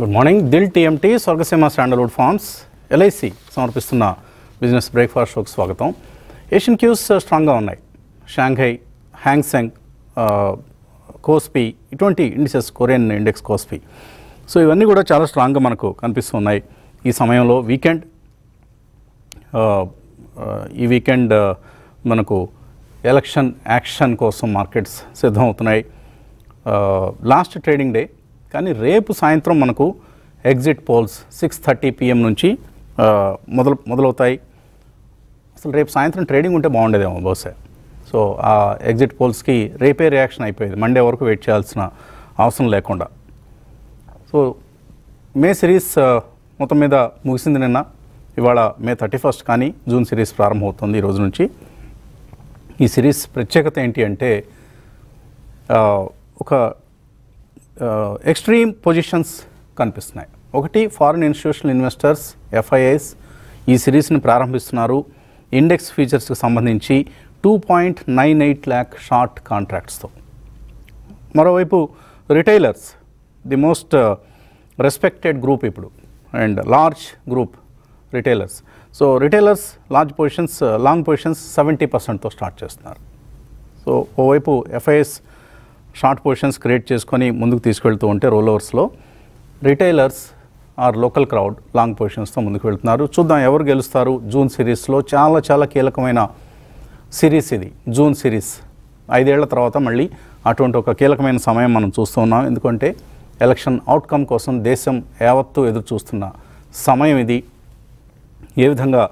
Good morning. Dil TMT, Swargaseema స్టాండర్వుడ్ forms, LIC సమర్పిస్తున్న business breakfast షోకి స్వాగతం. ఏషియన్ క్యూస్ స్ట్రాంగ్గా ఉన్నాయి. షాంఘై, హ్యాంగ్సెంగ్, కోస్పీ, ఇటువంటి indices, Korean index KOSPI, so ఇవన్నీ కూడా చాలా స్ట్రాంగ్గా మనకు కనిపిస్తున్నాయి ఈ సమయంలో. ఈ వీకెండ్ మనకు ఎలక్షన్ యాక్షన్ కోసం మార్కెట్స్ సిద్ధమవుతున్నాయి. లాస్ట్ ట్రేడింగ్ డే, కానీ రేపు సాయంత్రం మనకు ఎగ్జిట్ పోల్స్ 6:30 PM నుంచి మొదలవుతాయి. అసలు రేపు సాయంత్రం ట్రేడింగ్ ఉంటే బాగుండేదేమో బహుశా. సో ఆ ఎగ్జిట్ పోల్స్కి రేపే రియాక్షన్ అయిపోయేది, మండే వరకు వెయిట్ చేయాల్సిన అవసరం లేకుండా. సో మే సిరీస్ మొత్తం మీద ముగిసింది నిన్న. ఇవాళ మే 31st, కానీ జూన్ సిరీస్ ప్రారంభమవుతుంది ఈరోజు నుంచి. ఈ సిరీస్ ప్రత్యేకత ఏంటి అంటే, ఒక ఎక్స్ట్రీమ్ పొజిషన్స్ కనిపిస్తున్నాయి. ఒకటి, ఫారిన్ ఇన్స్టిట్యూషనల్ ఇన్వెస్టర్స్, ఎఫ్ఐఐస్ ఈ సిరీస్ని ప్రారంభిస్తున్నారు. ఇండెక్స్ ఫీచర్స్కి సంబంధించి 2.98 lakh షార్ట్ కాంట్రాక్ట్స్తో. మరోవైపు retailers, the most respected group ఇప్పుడు and large group retailers. So retailers large positions, long positions 70%తో స్టార్ట్ చేస్తున్నారు. సో ఓవైపు ఎఫ్ఐఎస్ షార్ట్ పొజిషన్స్ క్రియేట్ చేసుకొని ముందుకు తీసుకెళ్తూ ఉంటే, రోల్ ఓవర్స్లో retailers or local crowd long పొజిషన్స్తో ముందుకు వెళ్తున్నారు. చూద్దాం ఎవరు గెలుస్తారు జూన్ సిరీస్లో. చాలా చాలా కీలకమైన సిరీస్ ఇది, జూన్ సిరీస్. 5 ఏళ్ల తర్వాత మళ్ళీ అటువంటి ఒక కీలకమైన సమయం మనం చూస్తూ ఉన్నాం. ఎందుకంటే ఎలక్షన్ అవుట్కమ్ కోసం దేశం యావత్తు ఎదురు చూస్తున్న సమయం ఇది. ఏ విధంగా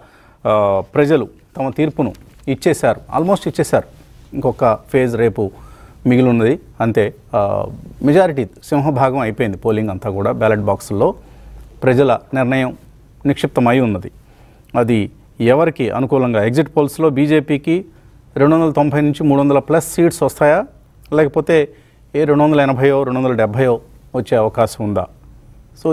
ప్రజలు తమ తీర్పును ఇచ్చేశారు, ఆల్మోస్ట్ ఇచ్చేశారు. ఇంకొక ఫేజ్ రేపు మిగిలి ఉన్నది అంతే. మెజారిటీ సింహభాగం అయిపోయింది, పోలింగ్ అంతా కూడా బ్యాలెట్ బాక్సుల్లో ప్రజల నిర్ణయం నిక్షిప్తమై ఉన్నది. అది ఎవరికి అనుకూలంగా? ఎగ్జిట్ పోల్స్లో బీజేపీకి 290 నుంచి 300+ సీట్స్ వస్తాయా, లేకపోతే 280 270 వచ్చే అవకాశం ఉందా? సో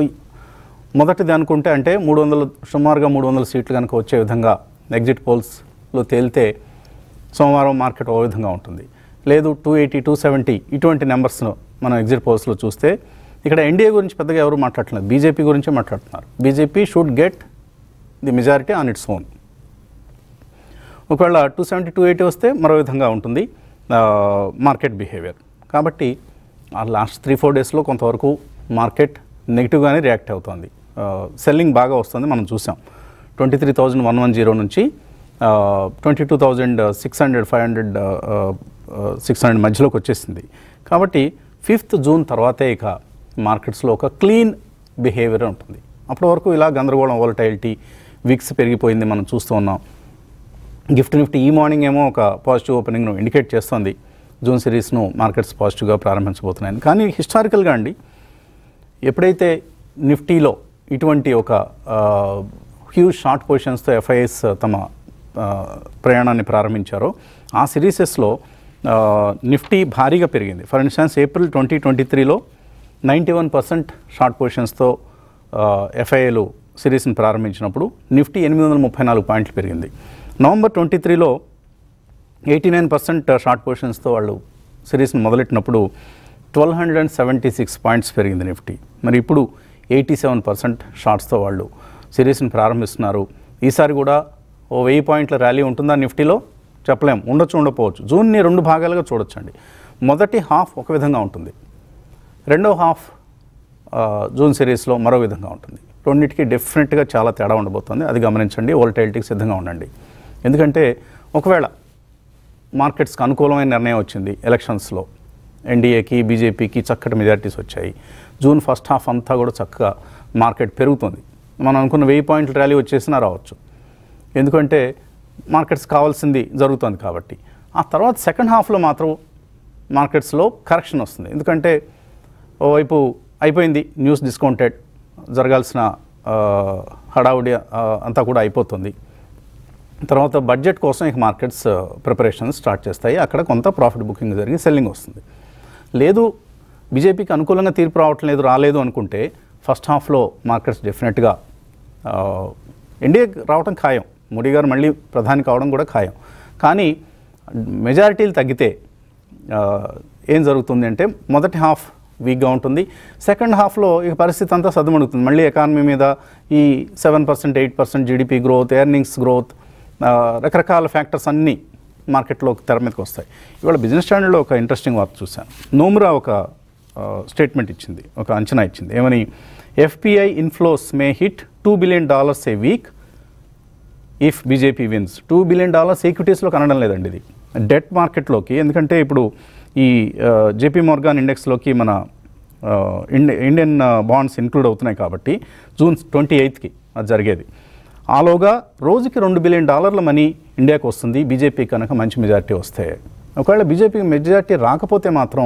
మొదటిది అనుకుంటే, అంటే 300 సుమారుగా 300 సీట్లు కనుక వచ్చే విధంగా ఎగ్జిట్ పోల్స్లో తేలితే సోమవారం మార్కెట్ ఓ విధంగా ఉంటుంది. లేదు 280 270 ఇటువంటి నెంబర్స్ను మనం ఎగ్జిట్ పోల్స్లో చూస్తే, ఇక్కడ ఎన్డీఏ గురించి పెద్దగా ఎవరు మాట్లాడలేదు, బీజేపీ గురించే మాట్లాడుతున్నారు. BJP should get the majority on its own. ఒకవేళ 270 280 వస్తే మరో విధంగా ఉంటుంది మార్కెట్ బిహేవియర్. కాబట్టి ఆ లాస్ట్ 3-4 డేస్లో కొంతవరకు మార్కెట్ నెగిటివ్గానే రియాక్ట్ అవుతుంది. సెల్లింగ్ బాగా వస్తుంది మనం చూసాం. 23,110 నుంచి 22,600 మధ్యలోకి వచ్చేసింది. కాబట్టి 5th June తర్వాతే ఇక మార్కెట్స్లో ఒక క్లీన్ బిహేవియర్ ఉంటుంది. అప్పటి వరకు ఇలా గందరగోళం, వాలటైలిటీ, విక్స్ పెరిగిపోయింది మనం చూస్తూ ఉన్నాం. గిఫ్ట్ నిఫ్టీ ఈ మార్నింగ్ ఏమో ఒక పాజిటివ్ ఓపెనింగ్ను ఇండికేట్ చేస్తుంది. జూన్ సిరీస్ను మార్కెట్స్ పాజిటివ్గా ప్రారంభించబోతున్నాయి. కానీ హిస్టారికల్గా అండి, ఎప్పుడైతే నిఫ్టీలో ఇటువంటి ఒక హ్యూజ్ షార్ట్ పొజిషన్స్తో ఎఫ్ఐఎస్ తమ ప్రయాణాన్ని ప్రారంభించారో, ఆ సిరీసెస్లో నిఫ్టీ భారీగా పెరిగింది. ఫర్ ఇన్స్టాన్స్, ఏప్రిల్ 2023లో 91% షార్ట్ పొజిషన్స్తో ఎఫ్ఐఏలు సిరీస్ని ప్రారంభించినప్పుడు నిఫ్టీ 834 పాయింట్లు పెరిగింది. నవంబర్ 2023లో 89% షార్ట్ పొజిషన్స్తో వాళ్ళు సిరీస్ని మొదలెట్టినప్పుడు 1276 పాయింట్స్ పెరిగింది నిఫ్టీ. మరి ఇప్పుడు 87% షార్ట్స్తో వాళ్ళు సిరీస్ని ప్రారంభిస్తున్నారు. ఈసారి కూడా ఓ 1000 పాయింట్ల ర్యాలీ ఉంటుందా నిఫ్టీలో? చెప్పలేము, ఉండొచ్చు, ఉండకపోవచ్చు. జూన్ని 2 భాగాలుగా చూడొచ్చండి. మొదటి హాఫ్ ఒక విధంగా ఉంటుంది, రెండో హాఫ్ జూన్ సిరీస్లో మరో విధంగా ఉంటుంది. రెండింటికి డెఫినెట్గా చాలా తేడా ఉండబోతుంది, అది గమనించండి. వోలటైలిటీకి సిద్ధంగా ఉండండి. ఎందుకంటే ఒకవేళ మార్కెట్స్కి అనుకూలమైన నిర్ణయం వచ్చింది ఎలక్షన్స్లో, ఎన్డీఏకి బీజేపీకి చక్కటి మెజారిటీస్ వచ్చాయి, జూన్ 1st హాఫ్ అంతా కూడా చక్కగా మార్కెట్ పెరుగుతుంది. మనం అనుకున్న 1000 పాయింట్ల ర్యాలీ వచ్చేసినా రావచ్చు, ఎందుకంటే మార్కెట్స్ కావాల్సింది జరుగుతుంది కాబట్టి. ఆ తర్వాత సెకండ్ హాఫ్లో మాత్రం మార్కెట్స్లో కరెక్షన్ వస్తుంది. ఎందుకంటే ఓవైపు అయిపోయింది న్యూస్ డిస్కౌంటెడ్, జరగాల్సిన హడావుడి అంతా కూడా అయిపోతుంది. తర్వాత బడ్జెట్ కోసం ఇక మార్కెట్స్ ప్రిపరేషన్ స్టార్ట్ చేస్తాయి. అక్కడ కొంత ప్రాఫిట్ బుకింగ్ జరిగి సెల్లింగ్ వస్తుంది. లేదు బీజేపీకి అనుకూలంగా తీర్పు రావట్లేదు, రాలేదు అనుకుంటే ఫస్ట్ హాఫ్లో మార్కెట్స్ డెఫినెట్గా ఎన్డీఏ రావడం ఖాయం, మోడీ గారు మళ్ళీ ప్రధాని కావడం కూడా ఖాయం. కానీ మెజారిటీలు తగ్గితే ఏం జరుగుతుంది అంటే, మొదటి హాఫ్ వీక్గా ఉంటుంది. సెకండ్ హాఫ్లో ఈ పరిస్థితి అంతా సద్దుమణుగుతుంది. మళ్ళీ ఎకానమీ మీద ఈ 7%, 8% జీడిపి గ్రోత్, ఎర్నింగ్స్ గ్రోత్, రకరకాల ఫ్యాక్టర్స్ అన్నీ మార్కెట్లో తెర మీదకి వస్తాయి. ఇవాళ బిజినెస్ స్టాండర్డ్లో ఒక ఇంట్రెస్టింగ్ వార్త చూశాను. నోమురా ఒక స్టేట్మెంట్ ఇచ్చింది, ఒక అంచనా ఇచ్చింది. ఏమని? FPI inflows may hit $2 billion a week if BJP wins. $2 billion equities లో కనడం లేదండి, ఇది డెట్ మార్కెట్లోకి. ఎందుకంటే ఇప్పుడు ఈ జేపీ మోర్గాన్ ఇండెక్స్లోకి మన ఇండియన్ బాండ్స్ ఇంక్లూడ్ అవుతున్నాయి కాబట్టి June 28th అది జరిగేది. ఆలోగా రోజుకి $2 బిలియన్ మనీ ఇండియాకు వస్తుంది బీజేపీ కనుక మంచి మెజారిటీ వస్తే. ఒకవేళ బీజేపీకి మెజారిటీ రాకపోతే మాత్రం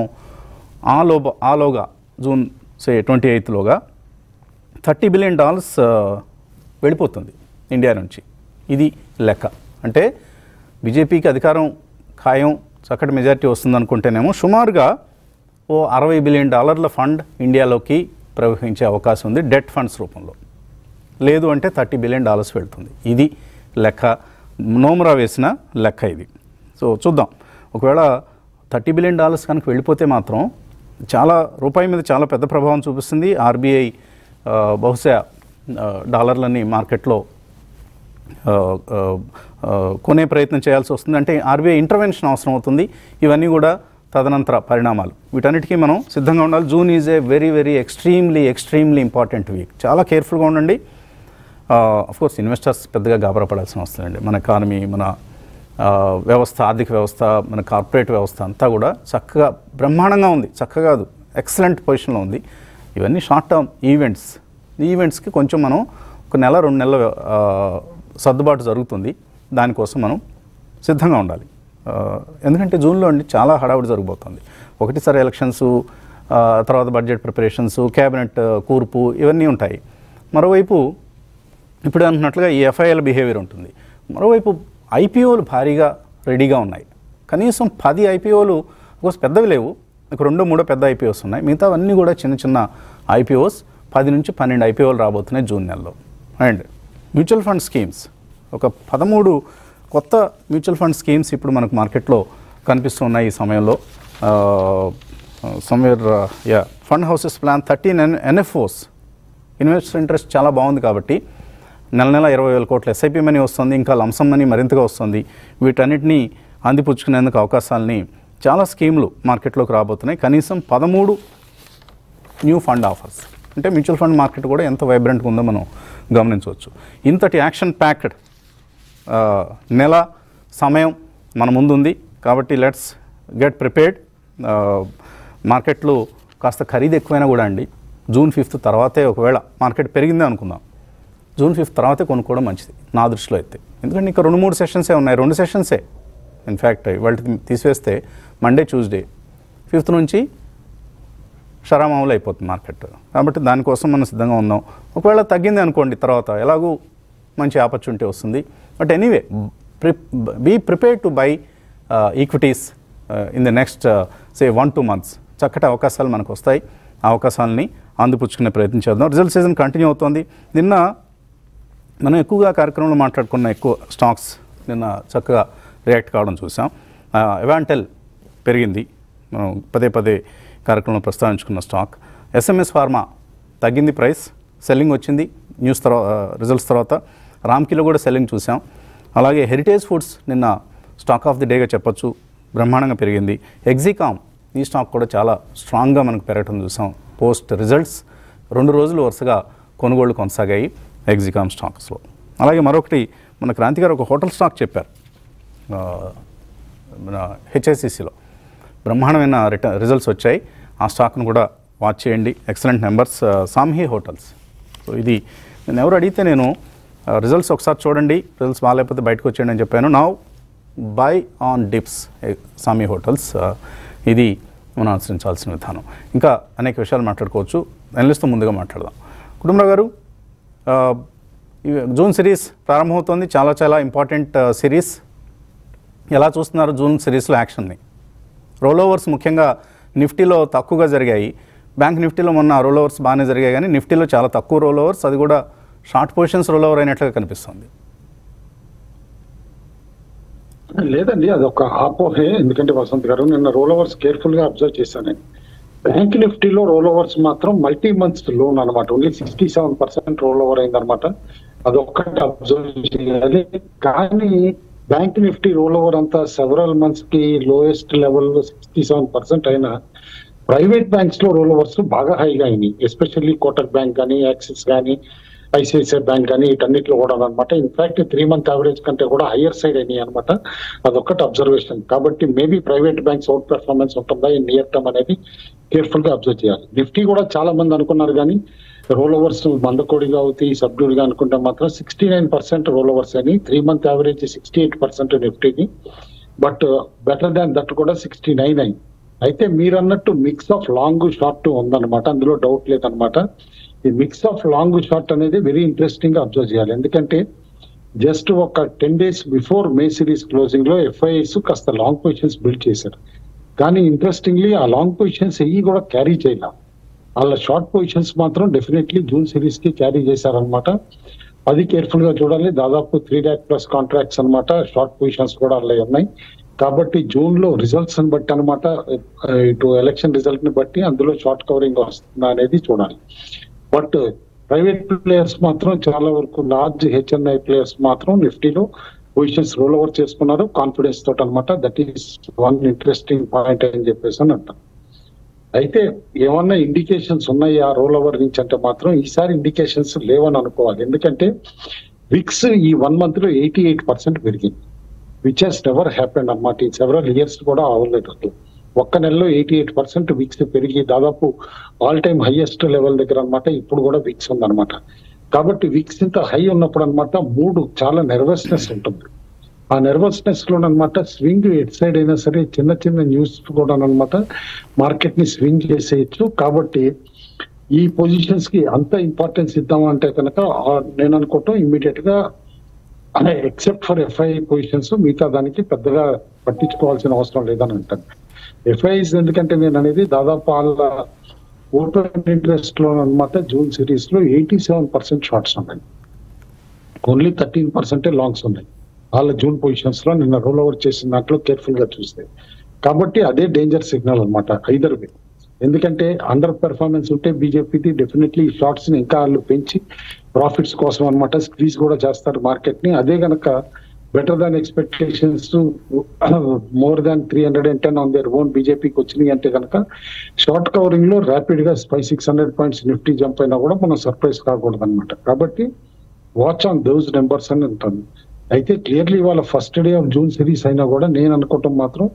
ఆలోగా June 28th $30 బిలియన్ వెళ్ళిపోతుంది ఇండియా నుంచి. ఇది లెక్క. అంటే బీజేపీకి అధికారం ఖాయం, చక్కటి మెజారిటీ వస్తుంది అనుకుంటేనేమో సుమారుగా ఓ $60 బిలియన్ ఫండ్ ఇండియాలోకి ప్రవహించే అవకాశం ఉంది డెట్ ఫండ్స్ రూపంలో. లేదు అంటే $30 బిలియన్ వెళ్తుంది. ఇది లెక్క, నోమురా వేసిన లెక్క ఇది. సో చూద్దాం, ఒకవేళ $30 బిలియన్ కనుక వెళ్ళిపోతే మాత్రం చాలా రూపాయి మీద చాలా పెద్ద ప్రభావం చూపిస్తుంది. RBI బహుశా డాలర్లని మార్కెట్లో కొనే ప్రయత్నం చేయాల్సి వస్తుంది. అంటే RBI ఇంటర్వెన్షన్ అవసరం అవుతుంది. ఇవన్నీ కూడా తదనంతర పరిణామాలు. వీటన్నిటికీ మనం సిద్ధంగా ఉండాలి. June is a very extremely important week. చాలా కేర్ఫుల్గా ఉండండి. అఫ్కోర్స్ ఇన్వెస్టర్స్ పెద్దగా గాబరపడాల్సిన అవసరం అండి. మన ఎకానమీ, మన వ్యవస్థ, ఆర్థిక వ్యవస్థ, మన కార్పొరేట్ వ్యవస్థ అంతా కూడా చక్కగా బ్రహ్మాండంగా ఉంది. చక్కగా కాదు, ఎక్సలెంట్ పొజిషన్లో ఉంది. ఇవన్నీ షార్ట్ టర్మ్ ఈవెంట్స్కి కొంచెం మనం ఒక నెల, 2 నెలల సర్దుబాటు జరుగుతుంది. దానికోసం మనం సిద్ధంగా ఉండాలి. ఎందుకంటే జూన్లో అండి చాలా హడావుడి జరగబోతుంది. ఒకటిసారి ఎలక్షన్సు, తర్వాత బడ్జెట్ ప్రిపరేషన్స్, క్యాబినెట్ కూర్పు, ఇవన్నీ ఉంటాయి. మరోవైపు ఇప్పుడు అనుకున్నట్లుగా ఈ FIIల బిహేవియర్ ఉంటుంది. మరోవైపు IPOలు భారీగా రెడీగా ఉన్నాయి. కనీసం 10 IPOలు, ఒకసారి పెద్దవి లేవు, ఒక 2-3 పెద్ద IPOs ఉన్నాయి. మిగతావన్నీ కూడా చిన్న IPOs. 10 నుంచి 12 IPOలు రాబోతున్నాయి జూన్ నెలలో. అండ్ మ్యూచువల్ ఫండ్ స్కీమ్స్, ఒక 13 కొత్త మ్యూచువల్ ఫండ్ స్కీమ్స్ ఇప్పుడు మనకు మార్కెట్లో కనిపిస్తున్నాయి ఈ సమయంలో. Fund houses plan 13 NFOs, investor interest చాలా బాగుంది కాబట్టి నెల నెల 20,000 కోట్ల SIP మనీ వస్తుంది. ఇంకా లంసం మనీ మరింతగా వస్తుంది. వీటన్నిటినీ అందిపుచ్చుకునేందుకు అవకాశాలని చాలా స్కీములు మార్కెట్లోకి రాబోతున్నాయి. కనీసం 13 న్యూ ఫండ్ ఆఫర్స్. అంటే మ్యూచువల్ ఫండ్ మార్కెట్ కూడా ఎంత వైబ్రెంట్గా ఉందో మనం గమనించవచ్చు. ఇంతటి యాక్షన్ ప్యాక్డ్ నెల సమయం మన ముందుంది కాబట్టి లెట్స్ గెట్ ప్రిపేర్డ్. మార్కెట్లు కాస్త ఖరీదు ఎక్కువైనా కూడా అండి, June 5th తర్వాతే ఒకవేళ మార్కెట్ పెరిగిందే అనుకుందాం, June 5th తర్వాతే కొనుక్కోవడం మంచిది నా దృష్టిలో అయితే. ఎందుకంటే ఇంకా 2-3 సెషన్సే ఉన్నాయి. 2 సెషన్సే ఇన్ఫ్యాక్ట్. ఇవాళ తీసివేస్తే మండే, ట్యూస్డే, 5th నుంచి షరామాములు అయిపోతుంది మార్కెట్. కాబట్టి దానికోసం మనం సిద్ధంగా ఉన్నాం. ఒకవేళ తగ్గింది అనుకోండి తర్వాత ఎలాగూ మంచి ఆపర్చునిటీ వస్తుంది. But anyway be prepared to buy equities in the next say 1-2 months. చక్కటి అవకాశాలు మనకు వస్తాయి. అవకాశాలని అందిపుచ్చుకునే ప్రయత్నం చేద్దాం. రిజల్ట్ సీజన్ కంటిన్యూ అవుతుంది. నిన్న మనం ఎక్కువగా కార్యక్రమంలో మాట్లాడుకున్న ఎక్కువ స్టాక్స్ నిన్న చక్కగా రియాక్ట్ కావడం చూసాం. ఎవాంటెల్ పెరిగింది, మనం పదే కార్యక్రమంలో ప్రస్తావించుకున్న స్టాక్. SMS ఫార్మా తగ్గింది, ప్రైస్ సెల్లింగ్ వచ్చింది న్యూస్ తర్వాత, రిజల్ట్స్ తర్వాత. రామ్కీలో కూడా సెల్లింగ్ చూసాం. అలాగే హెరిటేజ్ ఫుడ్స్ నిన్న స్టాక్ ఆఫ్ ది డేగా చెప్పొచ్చు, బ్రహ్మాండంగా పెరిగింది. ఎగ్జికామ్, ఈ స్టాక్ కూడా చాలా స్ట్రాంగ్గా మనకు పెరగటం చూసాం పోస్ట్ రిజల్ట్స్. 2 రోజులు వరుసగా కొనుగోళ్లు కొనసాగాయి ఎగ్జికామ్ స్టాక్స్లో. అలాగే మరొకటి మన క్రాంతి గారు ఒక హోటల్ స్టాక్ చెప్పారు మన HICCలో, బ్రహ్మాండమైన రిజల్ట్స్ వచ్చాయి. ఆ స్టాక్ను కూడా వాచ్ చేయండి. Excellent numbers. Samhi hotels. So ఇది నేను ఎవరు అడిగితే నేను రిజల్ట్స్ ఒకసారి చూడండి, రిజల్ట్స్ బాగాలేకపోతే బయటకు వచ్చేయండి అని చెప్పాను. Now buy on dips Samhi hotels. ఇది మనం అనుసరించాల్సిన విధానం. ఇంకా అనేక విషయాలు మాట్లాడుకోవచ్చు. ఎనలిస్ట్తో ముందుగా మాట్లాడదాం. కుటుంబరావు గారు, జూన్ సిరీస్ ప్రారంభమవుతోంది. చాలా ఇంపార్టెంట్ సిరీస్. ఎలా చూస్తున్నారు జూన్ సిరీస్లో యాక్షన్ని? రోల్ ఓవర్స్ ముఖ్యంగా నిఫ్టీలో తక్కువగా జరిగాయి. బ్యాంక్ నిఫ్టీలో మొన్న రోల్ ఓవర్స్ బాగానే జరిగాయి, కానీ నిఫ్టీలో చాలా తక్కువ రోల్ ఓవర్స్, అది కూడా షార్ట్ పొజిషన్స్ రోల్ ఓవర్ అయినట్లుగా కనిపిస్తుంది. లేదండి, అది ఒక ఆపోహే. ఎందుకంటే వసంత్ గారు నిన్న రోల్ ఓవర్స్ కేర్ఫుల్గా అబ్జర్వ్ చేశాను నేను. బ్యాంక్ నిఫ్టీలో రోల్ ఓవర్స్ మాత్రం మల్టీ మంత్స్ లోన్ అనమాట. ఓన్లీ 67% రోల్ ఓవర్ అయింది అనమాట. అదొక్కటి అబ్జర్వ్ చేయాలి. కానీ బ్యాంక్ నిఫ్టీ రోల్ ఓవర్ అంతా సెవరల్ మంత్స్ కి లోయెస్ట్ లెవెల్ 67% అయినా ప్రైవేట్ బ్యాంక్స్ లో రోల్ ఓవర్స్ బాగా హైగా అయినాయి. ఎస్పెషల్లీ కోటక్ బ్యాంక్ కానీ, యాక్సిస్ కానీ, ఐసిఐసిఐ బ్యాంక్ కానీ, వీటన్నిటిలో కూడా అనమాట. ఇన్ఫాక్ట్ 3 month యావరేజ్ కంటే కూడా హయ్యర్ సైడ్ అయినాయి అనమాట. అదొక్కటి అబ్జర్వేషన్. కాబట్టి maybe private banks out performance ఉంటుందా ఇన్ నియర్ టర్మ్ అనేది కేర్ఫుల్ గా అబ్జర్వ్ చేయాలి. నిఫ్టీ కూడా చాలా మంది అనుకున్నారు కానీ రోల్ ఓవర్స్ మందకోడిగా అవుతాయి సబ్డ్యూడ్ గా అనుకుంటే మాత్రం 69% రోల్ ఓవర్స్ అని, 3 month యావరేజ్ 68% నిఫ్టీకి, బట్ బెటర్ దాన్ దట్ కూడా 69 అయింది. అయితే మీరు అన్నట్టు మిక్స్ ఆఫ్ లాంగ్ షార్ట్ ఉందన్నమాట, అందులో డౌట్ లేదనమాట. ఈ మిక్స్ ఆఫ్ లాంగ్ షార్ట్ అనేది వెరీ ఇంట్రెస్టింగ్ గా అబ్జర్వ్ చేయాలి. ఎందుకంటే జస్ట్ ఒక 10 days before May series closing లో ఎఫ్ఐఐస్ కాస్త లాంగ్ పొజిషన్స్ బిల్డ్ చేశారు. కానీ ఇంట్రెస్టింగ్లీ ఆ లాంగ్ పొజిషన్స్ ఇవి కూడా క్యారీ చేయాల, వాళ్ళ షార్ట్ పొజిషన్స్ మాత్రం డెఫినెట్లీ జూన్ సిరీస్ కి క్యారీ చేశారనమాట. అది కేర్ఫుల్ గా చూడాలి. దాదాపు 3 lakh+ కాంట్రాక్ట్స్ అనమాట, షార్ట్ పొజిషన్స్ కూడా అలా ఉన్నాయి. కాబట్టి జూన్ లో రిజల్ట్స్ ని బట్టి అనమాట, ఇటు ఎలక్షన్ రిజల్ట్ ని బట్టి అందులో షార్ట్ కవరింగ్ వస్తుందా అనేది చూడాలి. బట్ ప్రైవేట్ ప్లేయర్స్ మాత్రం చాలా వరకు లార్జ్ హెచ్ఎన్ఐ ప్లేయర్స్ మాత్రం నిఫ్టీలో పొజిషన్స్ రోల్ ఓవర్ చేసుకున్నారు కాన్ఫిడెన్స్ తోట అనమాట. That is one interesting point అని చెప్పేసి అని అంటాం. అయితే ఏమన్నా ఇండికేషన్స్ ఉన్నాయి ఆ రోల్ ఓవర్ నుంచి అంటే మాత్రం ఈసారి ఇండికేషన్స్ లేవని అనుకోవాలి. ఎందుకంటే విక్స్ ఈ 1 month లో 88% పెరిగింది, విచ్ హెస్ నెవర్ హ్యాపెండ్ అనమాట. ఈ సెవరల్ ఇయర్స్ కూడా అవ్వలేదు. ఒక్క నెలలో 88% విక్స్ పెరిగి దాదాపు ఆల్ టైమ్ హైయెస్ట్ లెవెల్ దగ్గర అనమాట ఇప్పుడు కూడా విక్స్ ఉందనమాట. కాబట్టి విక్స్ ఇంత హై ఉన్నప్పుడు అనమాట మూడు చాలా నెర్వస్నెస్ ఉంటుంది. ఆ నెర్వస్నెస్ లోనమాట స్వింగ్ ఎట్ సైడ్ అయినా సరే చిన్న చిన్న న్యూస్ కూడా అనమాట మార్కెట్ ని స్వింగ్ చేసేయచ్చు. కాబట్టి ఈ పొజిషన్స్ కి అంత ఇంపార్టెన్స్ ఇద్దామంటే కనుక నేను అనుకోవటం ఇమ్మీడియట్ గా ఎక్సెప్ట్ ఫర్ ఎఫ్ఐఐ పొజిషన్స్ మిగతా దానికి పెద్దగా పట్టించుకోవాల్సిన అవసరం లేదని అంటాను. ఎఫ్ఐఐస్ ఎందుకంటే నేను అనేది దాదాపు వాళ్ళ ఓపెన్ ఇంట్రెస్ట్ లో అనమాట జూన్ సిరీస్ లో 87% షార్ట్స్ ఉన్నాయి, ఓన్లీ 13% లాంగ్స్ ఉన్నాయి వాళ్ళ జూన్ పొజిషన్స్ లో నిన్న రోల్ ఓవర్ చేసిన దాంట్లో కేర్ఫుల్ గా చూస్తే. కాబట్టి అదే డేంజర్ సిగ్నల్ అనమాట ఐదర్ వే. ఎందుకంటే అండర్ పెర్ఫార్మెన్స్ ఉంటే బీజేపీది డెఫినెట్లీ ఈ షార్ట్స్ ని ఇంకా వాళ్ళు పెంచి ప్రాఫిట్స్ కోసం అనమాట స్క్వీజ్ కూడా చేస్తారు మార్కెట్ ని. అదే కనుక better than expectations more than 310 on their own బీజేపీకి వచ్చినాయి అంటే కనుక షార్ట్ కవరింగ్ లో ర్యాపిడ్ గా 500-600 points నిఫ్టీ జంప్ అయినా కూడా మనం సర్ప్రైజ్ కాకూడదు అనమాట. కాబట్టి వాచ్ ఆన్ దోస్ నెంబర్స్ అని ఉంటుంది. అయితే క్లియర్లీ వాళ్ళ first day of June series అయినా కూడా నేను అనుకోవటం మాత్రం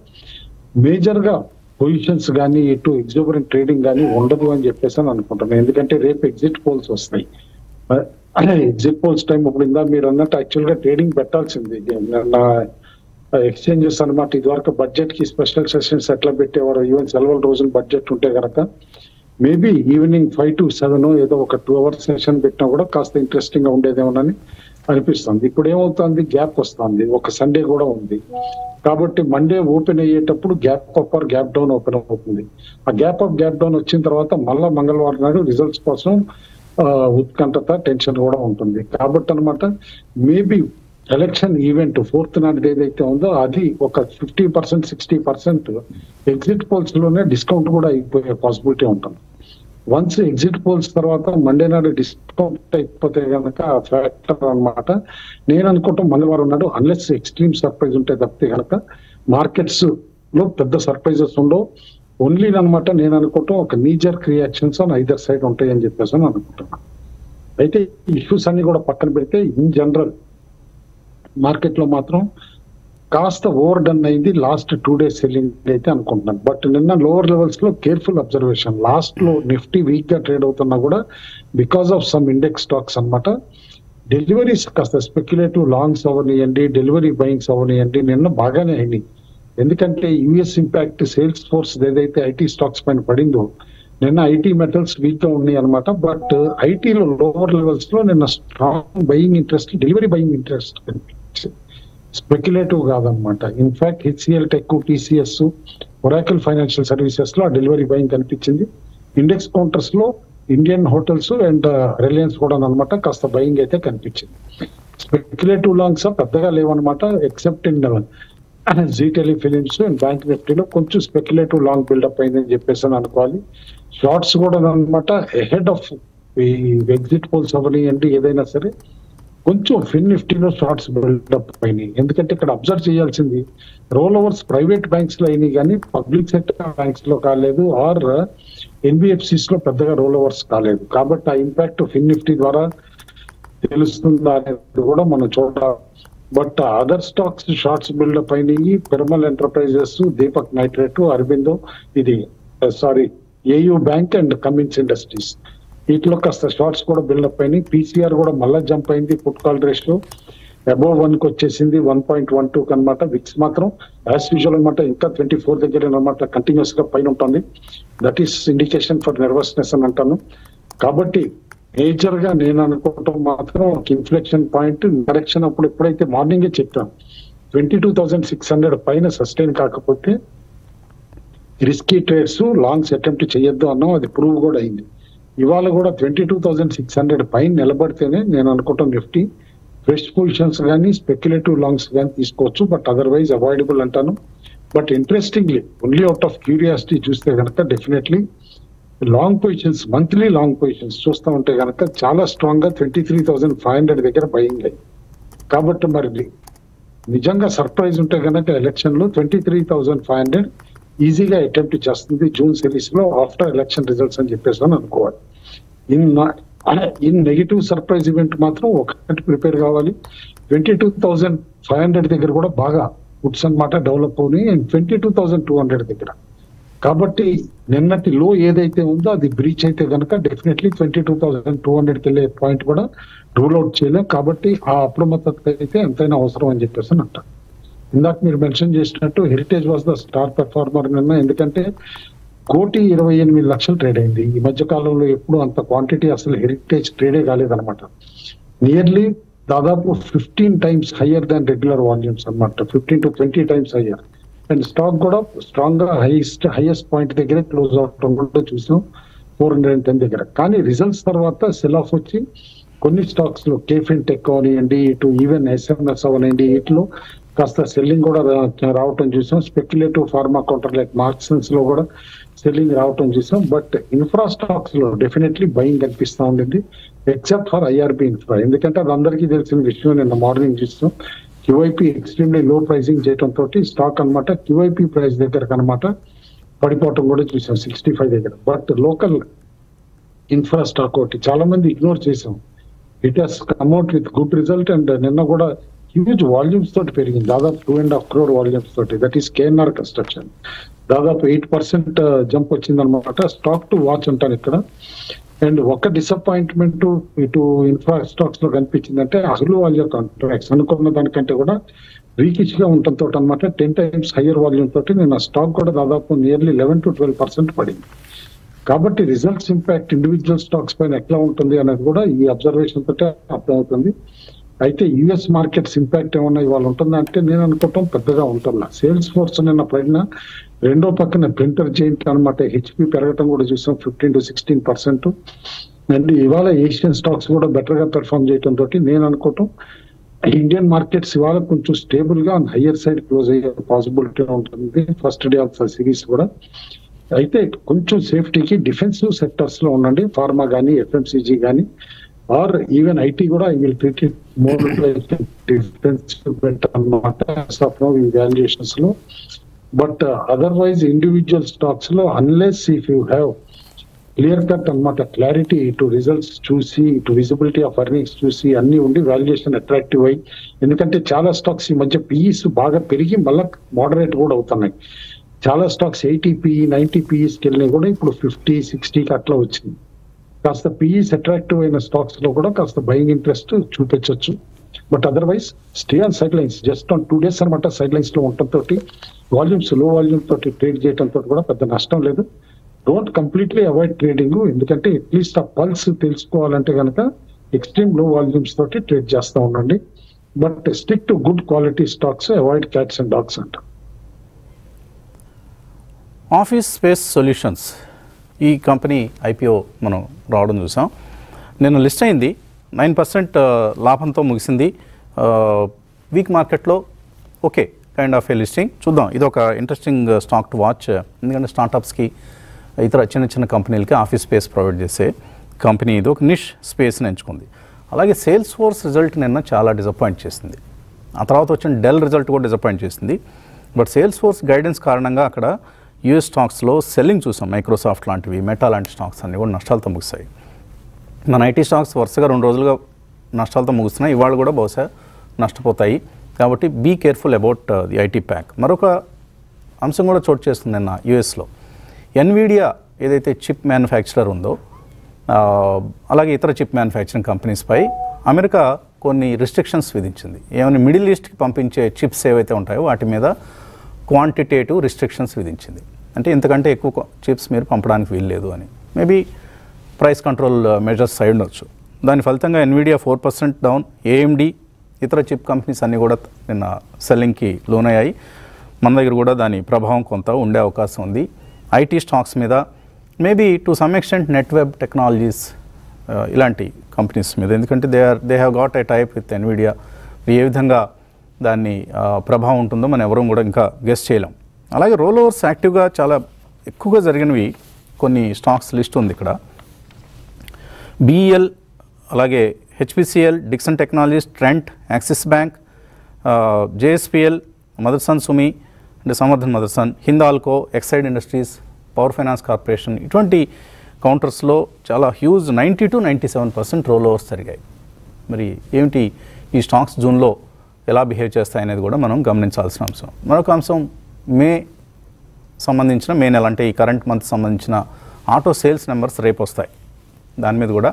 మేజర్ గా పొజిషన్స్ కానీ ఇటు ఎగ్జాబరెంట్ ట్రేడింగ్ కానీ ఉండదు అని చెప్పేసి అని అనుకుంటున్నాను. ఎందుకంటే రేపు ఎగ్జిట్ పోల్స్ వస్తాయి. ఎగ్జిట్ పోల్స్ టైం ఇప్పుడు ఇందా మీరు అన్నట్టు యాక్చువల్ గా ట్రేడింగ్ పెట్టాల్సింది నా ఎక్స్చేంజెస్ అనమాట. ఇదివరకు బడ్జెట్ కి స్పెషల్ సెషన్స్ ఎట్లా పెట్టేవారు, ఈవెన్ సెలవుల రోజులు బడ్జెట్ ఉంటే కనుక మేబీ ఈవినింగ్ 5 to 7 ఏదో ఒక 2 hours సెషన్ పెట్టినా కూడా కాస్త ఇంట్రెస్టింగ్ గా ఉండేదేమోనని అనిపిస్తుంది. ఇప్పుడు ఏమవుతుంది, గ్యాప్ వస్తుంది, ఒక సండే కూడా ఉంది. కాబట్టి మండే ఓపెన్ అయ్యేటప్పుడు gap up or gap down open అవుతుంది. ఆ గ్యాప్ అప్ గ్యాప్ డౌన్ వచ్చిన తర్వాత మళ్ళా మంగళవారం నాడు రిజల్ట్స్ కోసం ఉత్కంఠత టెన్షన్ కూడా ఉంటుంది. కాబట్టి అనమాట మేబీ ఎలక్షన్ ఈవెంట్ 4th ఏదైతే ఉందో అది ఒక 50%-60% ఎగ్జిట్ పోల్స్ లోనే డిస్కౌంట్ కూడా అయిపోయే పాసిబిలిటీ ఉంటుంది. వన్స్ ఎగ్జిట్ పోల్స్ తర్వాత మండే నాడు డిస్కౌంట్ అయిపోతే కనుక ఫ్యాక్టర్ అనమాట నేను అనుకోవటం మంగళవారం నాడు అన్లెస్ ఎక్స్ట్రీమ్ సర్ప్రైజ్ ఉంటే తప్పితే కనుక మార్కెట్స్ లో పెద్ద సర్ప్రైజెస్ ఉండవు. ఓన్లీ అనమాట నేను అనుకోవటం ఒక మేజర్ రియాక్షన్స్ అని ఐదర్ సైడ్ ఉంటాయి అని చెప్పేసి అని అనుకుంటున్నాను. అయితే ఇష్యూస్ అన్ని కూడా పక్కన పెడితే ఇన్ జనరల్ మార్కెట్ లో మాత్రం కాస్త ఓవర్ డన్ అయింది లాస్ట్ 2 days సెల్లింగ్ అయితే అనుకుంటున్నాను. బట్ నిన్న లోవర్ లెవెల్స్ లో కేర్ఫుల్ అబ్జర్వేషన్. లాస్ట్ లో నిఫ్టీ వీక్ గా ట్రేడ్ అవుతున్నా కూడా because of some index stocks అనమాట డెలివరీస్ కాస్త స్పెక్యులేటివ్ లాంగ్స్ అవనియండి, డెలివరీ బయింగ్స్ అవనియండి నిన్న బాగానే అయినాయి. ఎందుకంటే యుఎస్ ఇంపాక్ట్ సేల్స్ ఫోర్స్ ఏదైతే ఐటీ స్టాక్స్ పైన పడిందో నిన్న ఐటీ మెటల్స్ వీక్ గా ఉన్నాయి అనమాట. బట్ ఐటీలో లోవర్ లెవెల్స్ లో నిన్న strong buying interest, delivery buying interest speculative కాదనమాట. In fact HCL tech, TCS, Oracle financial services లో ఆ డెలివరీ బయింగ్ కనిపించింది. ఇండెక్స్ కౌంటర్స్ లో ఇండియన్ హోటల్స్ అండ్ రిలయన్స్ కూడా అనమాట కాస్త బయింగ్ అయితే కనిపించింది. స్పెక్యులేటివ్ లాంగ్స్ పెద్దగా లేవనమాట except in G telefilms bank నిఫ్టీలో కొంచెం స్పెక్యులేటివ్ లాంగ్ బిల్డప్ అయిందని చెప్పేసి అని అనుకోవాలి. షార్ట్స్ కూడా అనమాట అహెడ్ ఆఫ్ ఈ ఎగ్జిట్ పోల్స్ అవని అంటే ఏదైనా సరే కొంచెం ఫిన్ నిఫ్టీలో షార్ట్స్ బిల్డప్ అయినాయి. ఎందుకంటే ఇక్కడ అబ్జర్వ్ చేయాల్సింది రోల్ ఓవర్స్ ప్రైవేట్ బ్యాంక్స్ లో అయినాయి కానీ పబ్లిక్ సెక్టర్ బ్యాంక్స్ లో కాలేదు, ఆర్ ఎన్బిఎఫ్సిస్ లో పెద్దగా రోల్ ఓవర్స్ కాలేదు. కాబట్టి ఆ ఇంపాక్ట్ ఫిన్ నిఫ్టీ ద్వారా తెలుస్తుందా అనేది కూడా మనం చూడాలి. But other stocks shorts buildup అయినాయి. పెరుమల్ ఎంటర్ప్రైజెస్, దీపక్ నైట్రేట్, అరబిందో, ఇది sorry AU bank and Cummins industries వీటిలో కాస్త షార్ట్స్ కూడా బిల్డప్ అయినాయి. పీసీఆర్ కూడా మళ్ళీ జంప్ అయింది. పుట్ కాల్ రేషియో అబోవ్ 1కి వచ్చేసింది, 1.12కి అనమాట. విక్స్ మాత్రం యాజ్ యూజువల్ అనమాట ఇంకా 24 దగ్గర అనమాట కంటిన్యూస్ గా పైన ఉంటుంది. That is indication for nervousness అని అంటాను. కాబట్టి మేజర్ గా నేను అనుకోవటం మాత్రం ఒక ఇన్ఫ్లెక్షన్ పాయింట్ డైరెక్షన్ అప్పుడు ఎప్పుడైతే మార్నింగే చెప్పాను 22,600 పైన సస్టైన్ కాకపోతే రిస్కీ ట్రేడ్స్ లాంగ్స్ అటెంప్ట్ చేయొద్దు అన్నాం, అది ప్రూవ్ కూడా అయింది. ఇవాళ కూడా 22,600 పైన నిలబడితేనే నేను అనుకోవటం నిఫ్టీ ఫ్రెష్ పొజిషన్స్ కానీ స్పెక్యులేటివ్ లాంగ్స్ కానీ తీసుకోవచ్చు. బట్ అదర్వైజ్ అవాయిడబుల్ అంటాను. But interestingly only out of curiosity చూస్తే కనుక definitely long positions monthly long positions చూస్తూ ఉంటే కనుక చాలా స్ట్రాంగ్ గా 23,500 దగ్గర బయింగ్ అయ్యి, కాబట్టి మరి నిజంగా సర్ప్రైజ్ ఉంటే కనుక ఎలక్షన్ లో 23,500 ఈజీగా అటెంప్ట్ చేస్తుంది జూన్ సిరీస్ లో ఆఫ్టర్ ఎలక్షన్ రిజల్ట్స్ అని చెప్పేసి అని అనుకోవాలి. ఇన్ నెగిటివ్ సర్ప్రైజ్ ఈవెంట్ మాత్రం ఒకటి ప్రిపేర్ కావాలి. 22,500 దగ్గర కూడా బాగా వుడ్స్ అన్నమాట డెవలప్ అవునాయి, అండ్ 22,200 దగ్గర. కాబట్టి నిన్నటి లో ఏదైతే ఉందో అది బ్రీచ్ అయితే కనుక డెఫినెట్లీ 22,200కి వెళ్ళే పాయింట్ కూడా రూల్ అవుట్ చేయలేం. కాబట్టి ఆ అప్రమత్తత అయితే ఎంతైనా అవసరం అని చెప్పేసి అని అంటారు. ఇందాక మీరు మెన్షన్ చేసినట్టు Heritage was the star performer నిన్న, ఎందుకంటే 1,28,00,000 ట్రేడ్ అయింది. ఈ మధ్య కాలంలో ఎప్పుడు అంత క్వాంటిటీ అసలు హెరిటేజ్ ట్రేడే కాలేదనమాట. నియర్లీ దాదాపు 15 times higher than regular volumes అనమాట, 15 to 20 times higher. And stock కూడా స్ట్రాంగ్ గా హైయెస్ట్ పాయింట్ దగ్గర క్లోజ్ అవటం కూడా చూసాం 410 దగ్గర. కానీ రిజల్ట్స్ తర్వాత సెల్ ఆఫ్ వచ్చి కొన్ని స్టాక్స్ లో కేఫిన్ టెక్ అవనియండి, ఇటు ఈవెన్ ఎస్ఎంఎస్ అవనండి, వీటిలో కాస్త సెల్లింగ్ కూడా రావటం చూసాం. Speculative pharma counter like Marksans లో కూడా సెల్లింగ్ రావటం చూసాం. బట్ ఇన్ఫ్రా స్టాక్స్ లో డెఫినెట్లీ బయింగ్ కనిపిస్తూ ఉండింది, ఎక్సెప్ట్ ఫర్ ఐఆర్బి ఇన్ఫ్రా. ఎందుకంటే అది అందరికీ తెలిసిన విషయం. నిన్న మార్నింగ్ చూసాం QIP ఎక్స్ట్రీమ్లీ లో ప్రైసింగ్ చేయడం తోటి స్టాక్ అనమాట QIP ప్రైస్ దగ్గర అనమాట పడిపోవటం కూడా చూసాం 65 దగ్గర. బట్ లోకల్ ఇన్ఫ్రా స్టాక్ ఒకటి చాలా మంది ఇగ్నోర్ చేసాం, it has come out with good result. And నిన్న కూడా హ్యూజ్ వాల్యూమ్స్ తోటి పెరిగింది, దాదాపు 2.5 crore వాల్యూమ్స్ తోటి. దట్ ఈస్ KNR కన్స్ట్రక్షన్ దాదాపు 8% జంప్ వచ్చింది అనమాట. స్టాక్ టు వాచ్ అంటాను ఇక్కడ. అండ్ ఒక డిసప్పాయింట్మెంట్ ఇటు ఇన్ఫ్రా స్టాక్స్ లో కనిపించిందంటే అసలు వాళ్ళ కాంట్రాక్ట్స్ అనుకున్న దానికంటే కూడా వీకిష్ గా ఉండటంతో అనమాట 10 times హయ్యర్ వాల్యూమ్ తోటి నేను ఆ స్టాక్ కూడా దాదాపు నియర్లీ 11 to 12% పడింది. కాబట్టి రిజల్ట్స్ ఇంపాక్ట్ ఇండివిజువల్ స్టాక్స్ పైన ఎట్లా ఉంటుంది అనేది కూడా ఈ అబ్జర్వేషన్ తోటే అర్థమవుతుంది. అయితే యుఎస్ మార్కెట్స్ ఇంపాక్ట్ ఏమన్నా ఇవాళ ఉంటుందంటే నేను అనుకోవటం పెద్దగా ఉంటుందా. సేల్స్ ఫోర్స్ నిన్న పడిన రెండో పక్కన ప్రింటర్ చేయింట్ అనమాట HP పెరగటం కూడా చూసాం 15 to 16%. అండ్ ఇవాళ ఏషియన్ స్టాక్స్ కూడా బెటర్ గా పెర్ఫామ్ చేయడం తోటి నేను అనుకోవటం ఇండియన్ మార్కెట్స్ ఇవాళ కొంచెం స్టేబుల్ గా హయ్యర్ సైడ్ క్లోజ్ అయ్యే పాసిబిలిటీ ఉంటుంది first day of the series కూడా. అయితే కొంచెం సేఫ్టీకి డిఫెన్సివ్ సెక్టర్స్ లో ఉండండి, ఫార్మా కానీ FMCG కానీ ఆర్ ఈవెన్ IT కూడా I will treat it more like defensive bet అన్నమాట ఈ వాల్యుయేషన్స్ లో. బట్ అదర్వైజ్ ఇండివిజువల్ స్టాక్స్ లో unless if you have clear cut అనమాట క్లారిటీ ఇటు రిజల్ట్స్ చూసి ఇటు విజిబిలిటీ ఆఫ్ ఎర్నింగ్స్ చూసి అన్ని ఉండి వాల్యుయేషన్ అట్రాక్టివ్ అయ్యి, ఎందుకంటే చాలా స్టాక్స్ ఈ మధ్య PEs బాగా పెరిగి మళ్ళీ మోడరేట్ కూడా అవుతున్నాయి. చాలా స్టాక్స్ 80 PE 90 PEస్కి వెళ్ళినాయి కూడా ఇప్పుడు 50 60కి అట్లా వచ్చింది. కాస్త PEs అట్రాక్టివ్ అయిన స్టాక్స్ లో కూడా కాస్త బయింగ్ ఇంట్రెస్ట్ చూపించవచ్చు. But otherwise stay on sidelines just on 2 days అనమాట. సైడ్ లైన్స్ లో ఉండటంతో వాల్యూమ్స్ లో వాల్యూమ్ తోటి ట్రేడ్ చేయడంతో కూడా పెద్ద నష్టం లేదు. డోంట్ కంప్లీట్లీ అవాయిడ్ ట్రేడింగ్, ఎందుకంటే అట్లీస్ట్ ఆ పల్స్ తెలుసుకోవాలంటే కనుక ఎక్స్ట్రీమ్ లో వాల్యూమ్స్ తోటి ట్రేడ్ చేస్తూ ఉండండి. But stick to good quality stocks, avoid cats and dogs అంట. ఆఫీస్ స్పేస్ సొల్యూషన్స్ ఈ కంపెనీ IPO మనం రావడం చూసాం. నిన్న లిస్ట్ అయింది, 9% లాభంతో ముగిసింది. వీక్ మార్కెట్లో okay kind of a listing చూద్దాం. ఇది ఒక ఇంట్రెస్టింగ్ స్టాక్ టు వాచ్, ఎందుకంటే స్టార్టప్స్కి ఇతర చిన్న చిన్న కంపెనీలకి ఆఫీస్ స్పేస్ ప్రొవైడ్ చేసే కంపెనీ ఇది ఒక నిష్ స్పేస్ని ఎంచుకుంది. అలాగే సేల్స్ ఫోర్స్ రిజల్ట్ నిన్న చాలా డిసప్పాయింట్ చేసింది, ఆ తర్వాత వచ్చిన డెల్ రిజల్ట్ కూడా డిసప్పాయింట్ చేసింది. బట్ సేల్స్ ఫోర్స్ గైడెన్స్ కారణంగా అక్కడ యూఎస్ స్టాక్స్లో సెల్లింగ్ చూసాం, మైక్రోసాఫ్ట్ లాంటివి, మెటా లాంటి స్టాక్స్ అన్నీ కూడా నష్టాలతో ముగిస్తాయి. మన ఐటీ స్టాక్స్ వరుసగా 2 రోజులుగా నష్టాలతో ముగుస్తున్నాయి, ఇవాళ కూడా బహుశా నష్టపోతాయి. కాబట్టి be careful about the IT pack. మరొక అంశం కూడా చోటు చేస్తుంది నిన్న యూఎస్లో, ఎన్విడియా ఏదైతే చిప్ మ్యానుఫ్యాక్చరర్ ఉందో అలాగే ఇతర చిప్ మ్యానుఫ్యాక్చరింగ్ కంపెనీస్పై అమెరికా కొన్ని రిస్ట్రిక్షన్స్ విధించింది. ఏమైనా మిడిల్ ఈస్ట్కి పంపించే చిప్స్ ఏవైతే ఉంటాయో వాటి మీద క్వాంటిటేటివ్ రిస్ట్రిక్షన్స్ విధించింది, అంటే ఇంతకంటే ఎక్కువ చిప్స్ మీరు పంపడానికి వీల్లేదు అని. మేబీ ప్రైస్ కంట్రోల్ మెజర్స్ అయి ఉండొచ్చు. దాని ఫలితంగా ఎన్విడియా 4% డౌన్, ఏఎండి ఇతర చిప్ కంపెనీస్ అన్నీ కూడా నిన్న సెల్లింగ్కి లోనయ్యాయి. మన దగ్గర కూడా దాని ప్రభావం కొంత ఉండే అవకాశం ఉంది. ఐటీ స్టాక్స్ మీద maybe to some extent Netweb technologies ఇలాంటి కంపెనీస్ మీద, ఎందుకంటే they have got a type with Nvidia. ఏ విధంగా దాన్ని ప్రభావం ఉంటుందో మనం ఎవరూ కూడా ఇంకా గెస్ చేయలేం. అలాగే రోల్ ఓవర్స్ యాక్టివ్గా చాలా ఎక్కువగా జరిగినవి కొన్ని స్టాక్స్ లిస్ట్ ఉంది ఇక్కడ. బిఈఎల్, అలాగే HPCL, Dixon technologies, Trent, Axis bank, JSPL, Motherson Sumi అంటే Samvardhana Motherson, Hindalco, Exide industries, power finance corporation, ఇటువంటి కౌంటర్స్లో చాలా హ్యూజ్ 90 to 97% రోల్ ఓవర్స్ జరిగాయి. మరి ఏమిటి ఈ స్టాక్స్ జూన్లో ఎలా బిహేవ్ చేస్తాయనేది కూడా మనం గమనించాల్సిన అంశం. మరొక అంశం మే సంబంధించిన, మే నెల అంటే ఈ కరెంట్ మంత్ సంబంధించిన ఆటో సేల్స్ నెంబర్స్ రేపు వస్తాయి, దాని మీద కూడా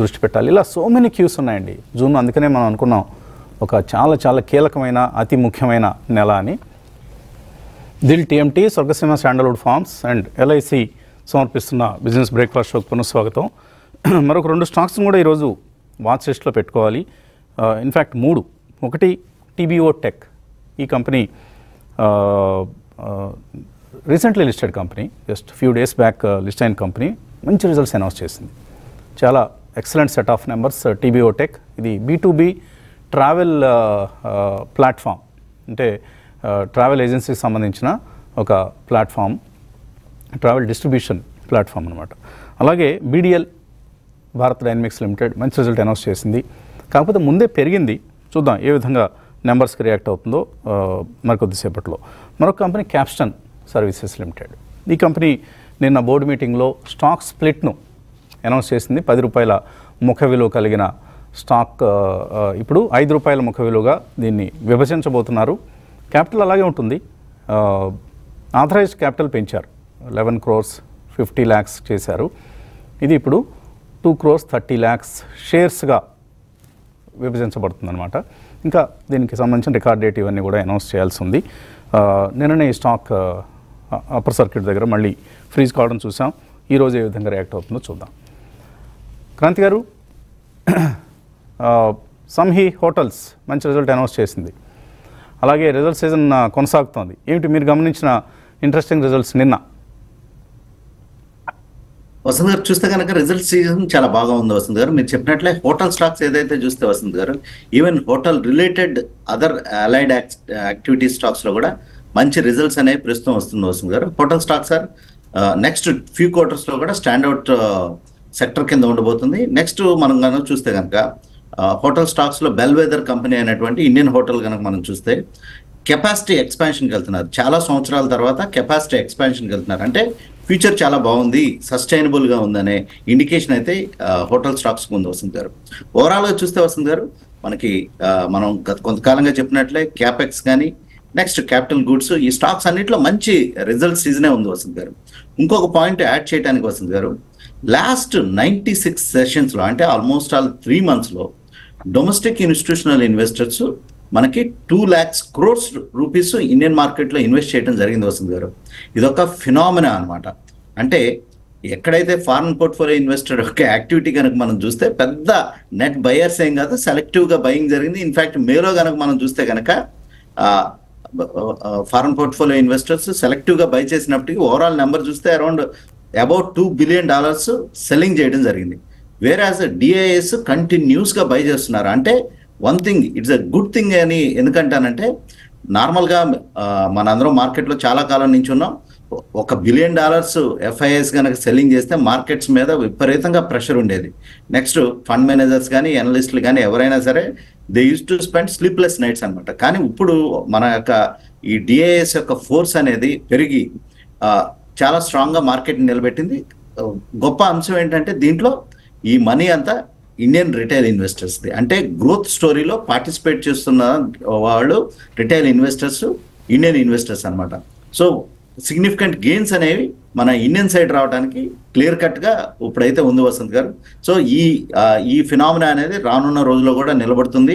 దృష్టి పెట్టాలి. ఇలా సో మెనీ క్యూస్ ఉన్నాయండి జూన్, అందుకనే మనం అనుకున్నాం ఒక చాలా కీలకమైన అతి ముఖ్యమైన నెల అని. Dil TMT, Swargaseema స్టాండర్వుడ్ farms and LIC సమర్పిస్తున్న బిజినెస్ బ్రేక్ఫాస్ట్ షోకి పునఃస్వాగతం. మరొక 2 స్టాక్స్ని కూడా ఈరోజు వాచ్ లిస్ట్లో పెట్టుకోవాలి, ఇన్ఫ్యాక్ట్ 3. ఒకటి టీబీఓటెక్, ఈ company recently listed company, just few days back list అయిన కంపెనీ, మంచి రిజల్ట్స్ అనౌన్స్ చేసింది. చాలా excellent set of numbers TBO Tek. ఇది B2B ట్రావెల్ ప్లాట్ఫామ్, అంటే ట్రావెల్ ఏజెన్సీకి సంబంధించిన ఒక ప్లాట్ఫామ్, ట్రావెల్ డిస్ట్రిబ్యూషన్ ప్లాట్ఫామ్ అనమాట. అలాగే BDL, భారత్ డైనమిక్స్ లిమిటెడ్, మంచి రిజల్ట్ అనౌన్స్ చేసింది, కాకపోతే ముందే పెరిగింది. చూద్దాం ఏ విధంగా నెంబర్స్కి రియాక్ట్ అవుతుందో మరికొద్దిసేపట్లో. మరొక కంపెనీ క్యాప్స్టన్ సర్వీసెస్ లిమిటెడ్, ఈ కంపెనీ నిన్న బోర్డు మీటింగ్లో స్టాక్ స్ప్లిట్ను అనౌన్స్ చేసింది. 10 రూపాయల ముఖ విలువ కలిగిన స్టాక్ ఇప్పుడు 5 రూపాయల ముఖ విలువగా దీన్ని విభజించబోతున్నారు. క్యాపిటల్ అలాగే ఉంటుంది, ఆథరైజ్డ్ క్యాపిటల్ పెంచారు, 11 crores 50 lakhs చేశారు. ఇది ఇప్పుడు 2 crores 30 lakhs షేర్స్గా విభజించబడుతుందన్నమాట. ఇంకా దీనికి సంబంధించిన రికార్డ్ డేట్ ఇవన్నీ కూడా అనౌన్స్ చేయాల్సి ఉంది. నిన్ననే ఈ స్టాక్ అప్పర్ సర్క్యూట్ దగ్గర మళ్ళీ ఫ్రీజ్ కావడం చూసాం, ఈరోజు ఏ విధంగా రియాక్ట్ అవుతుందో చూద్దాం. క్రాంతి గారు, సంహి హోటల్స్ మంచి రిజల్ట్ అనౌన్స్ చేసింది, అలాగే రిజల్ట్ సీజన్ కొనసాగుతోంది. ఏమిటి మీరు గమనించిన ఇంట్రెస్టింగ్ రిజల్ట్స్ నిన్న? వసంత్ గారు చూస్తే కనుక రిజల్ట్ సీజన్ చాలా బాగా ఉంది వసంత్ గారు, మీరు చెప్పినట్లే హోటల్ స్టాక్స్ ఏదైతే చూస్తే Vasant garu, even hotel related other allied activity స్టాక్స్లో కూడా మంచి రిజల్ట్స్ అనేవి ప్రస్తుతం వస్తుంది Vasant garu. Hotel stocks sir next few క్వార్టర్స్లో కూడా స్టాండౌట్ సెక్టర్ కింద ఉండబోతుంది. నెక్స్ట్ మనం కనుక చూస్తే కనుక హోటల్ స్టాక్స్లో బెల్వెదర్ కంపెనీ అయినటువంటి ఇండియన్ హోటల్ కనుక మనం చూస్తే కెపాసిటీ ఎక్స్పాన్షన్కి వెళ్తున్నారు, చాలా సంవత్సరాల తర్వాత కెపాసిటీ ఎక్స్పాన్షన్కి వెళ్తున్నారు, అంటే ఫ్యూచర్ చాలా బాగుంది, సస్టైనబుల్గా ఉందనే ఇండికేషన్ అయితే హోటల్ స్టాక్స్ ముందు వసంత్ గారు. ఓవరాల్గా చూస్తే వసంత్ గారు మనకి మనం గత కొంతకాలంగా చెప్పినట్లే క్యాపెక్స్ కానీ నెక్స్ట్ క్యాపిటల్ గూడ్స్ ఈ స్టాక్స్ అన్నింటిలో మంచి రిజల్ట్ సీజనే ఉంది వసంత్ గారు. ఇంకొక పాయింట్ యాడ్ చేయడానికి వసంత్ గారు, లాస్ట్ 96 సెషన్స్లో అంటే ఆల్మోస్ట్ ఆల్ 3 monthsలో డొమెస్టిక్ ఇన్స్టిట్యూషనల్ ఇన్వెస్టర్స్ మనకి 2 lakhs crores rupees ఇండియన్ మార్కెట్లో ఇన్వెస్ట్ చేయడం జరిగింది వసంత్ గారు. ఇదొక ఫినామినా అనమాట, అంటే ఎక్కడైతే ఫారిన్ పోర్ట్ఫోలియో ఇన్వెస్టర్ యొక్క యాక్టివిటీ కనుక మనం చూస్తే పెద్ద నెట్ బయర్స్ ఏం కాదు, సెలెక్టివ్గా బయింగ్ జరిగింది. ఇన్ఫ్యాక్ట్ మేలో కనుక మనం చూస్తే కనుక ఫారెన్ పోర్ట్ఫోలియో ఇన్వెస్టర్స్ సెలెక్టివ్గా బై చేసినప్పటికీ ఓవరాల్ నెంబర్ చూస్తే అరౌండ్ అబౌట్ $2 billion సెల్లింగ్ చేయడం జరిగింది. వేర్ యాజ్ డిఐఎస్ కంటిన్యూస్గా బై చేస్తున్నారు, అంటే one thing it's a good thing అని ఎందుకంటానంటే నార్మల్గా మనందరం మార్కెట్లో చాలా కాలం నుంచి ఉన్నాం. $1 బిలియన్ FIIs కనుక సెల్లింగ్ చేస్తే మార్కెట్స్ మీద విపరీతంగా ప్రెషర్ ఉండేది. నెక్స్ట్ ఫండ్ మేనేజర్స్ కానీ అనలిస్టులు కానీ ఎవరైనా సరే they use to spend sleepless nights అనమాట. కానీ ఇప్పుడు మన యొక్క ఈ DIS యొక్క ఫోర్స్ అనేది పెరిగి చాలా స్ట్రాంగ్గా మార్కెట్ని నిలబెట్టింది. గొప్ప అంశం ఏంటంటే దీంట్లో ఈ మనీ అంతా ఇండియన్ రిటైల్ ఇన్వెస్టర్స్ది, అంటే గ్రోత్ స్టోరీలో పార్టిసిపేట్ చేస్తున్న వాళ్ళు రిటైల్ ఇన్వెస్టర్స్, ఇండియన్ ఇన్వెస్టర్స్ అనమాట. సో సిగ్నిఫికెంట్ గెయిన్స్ అనేవి మన ఇండియన్ సైడ్ రావడానికి క్లియర్ కట్గా ఇప్పుడైతే ఉంది వసంత్ గారు. సో ఈ ఫినామినా అనేది రానున్న రోజుల్లో కూడా నిలబడుతుంది.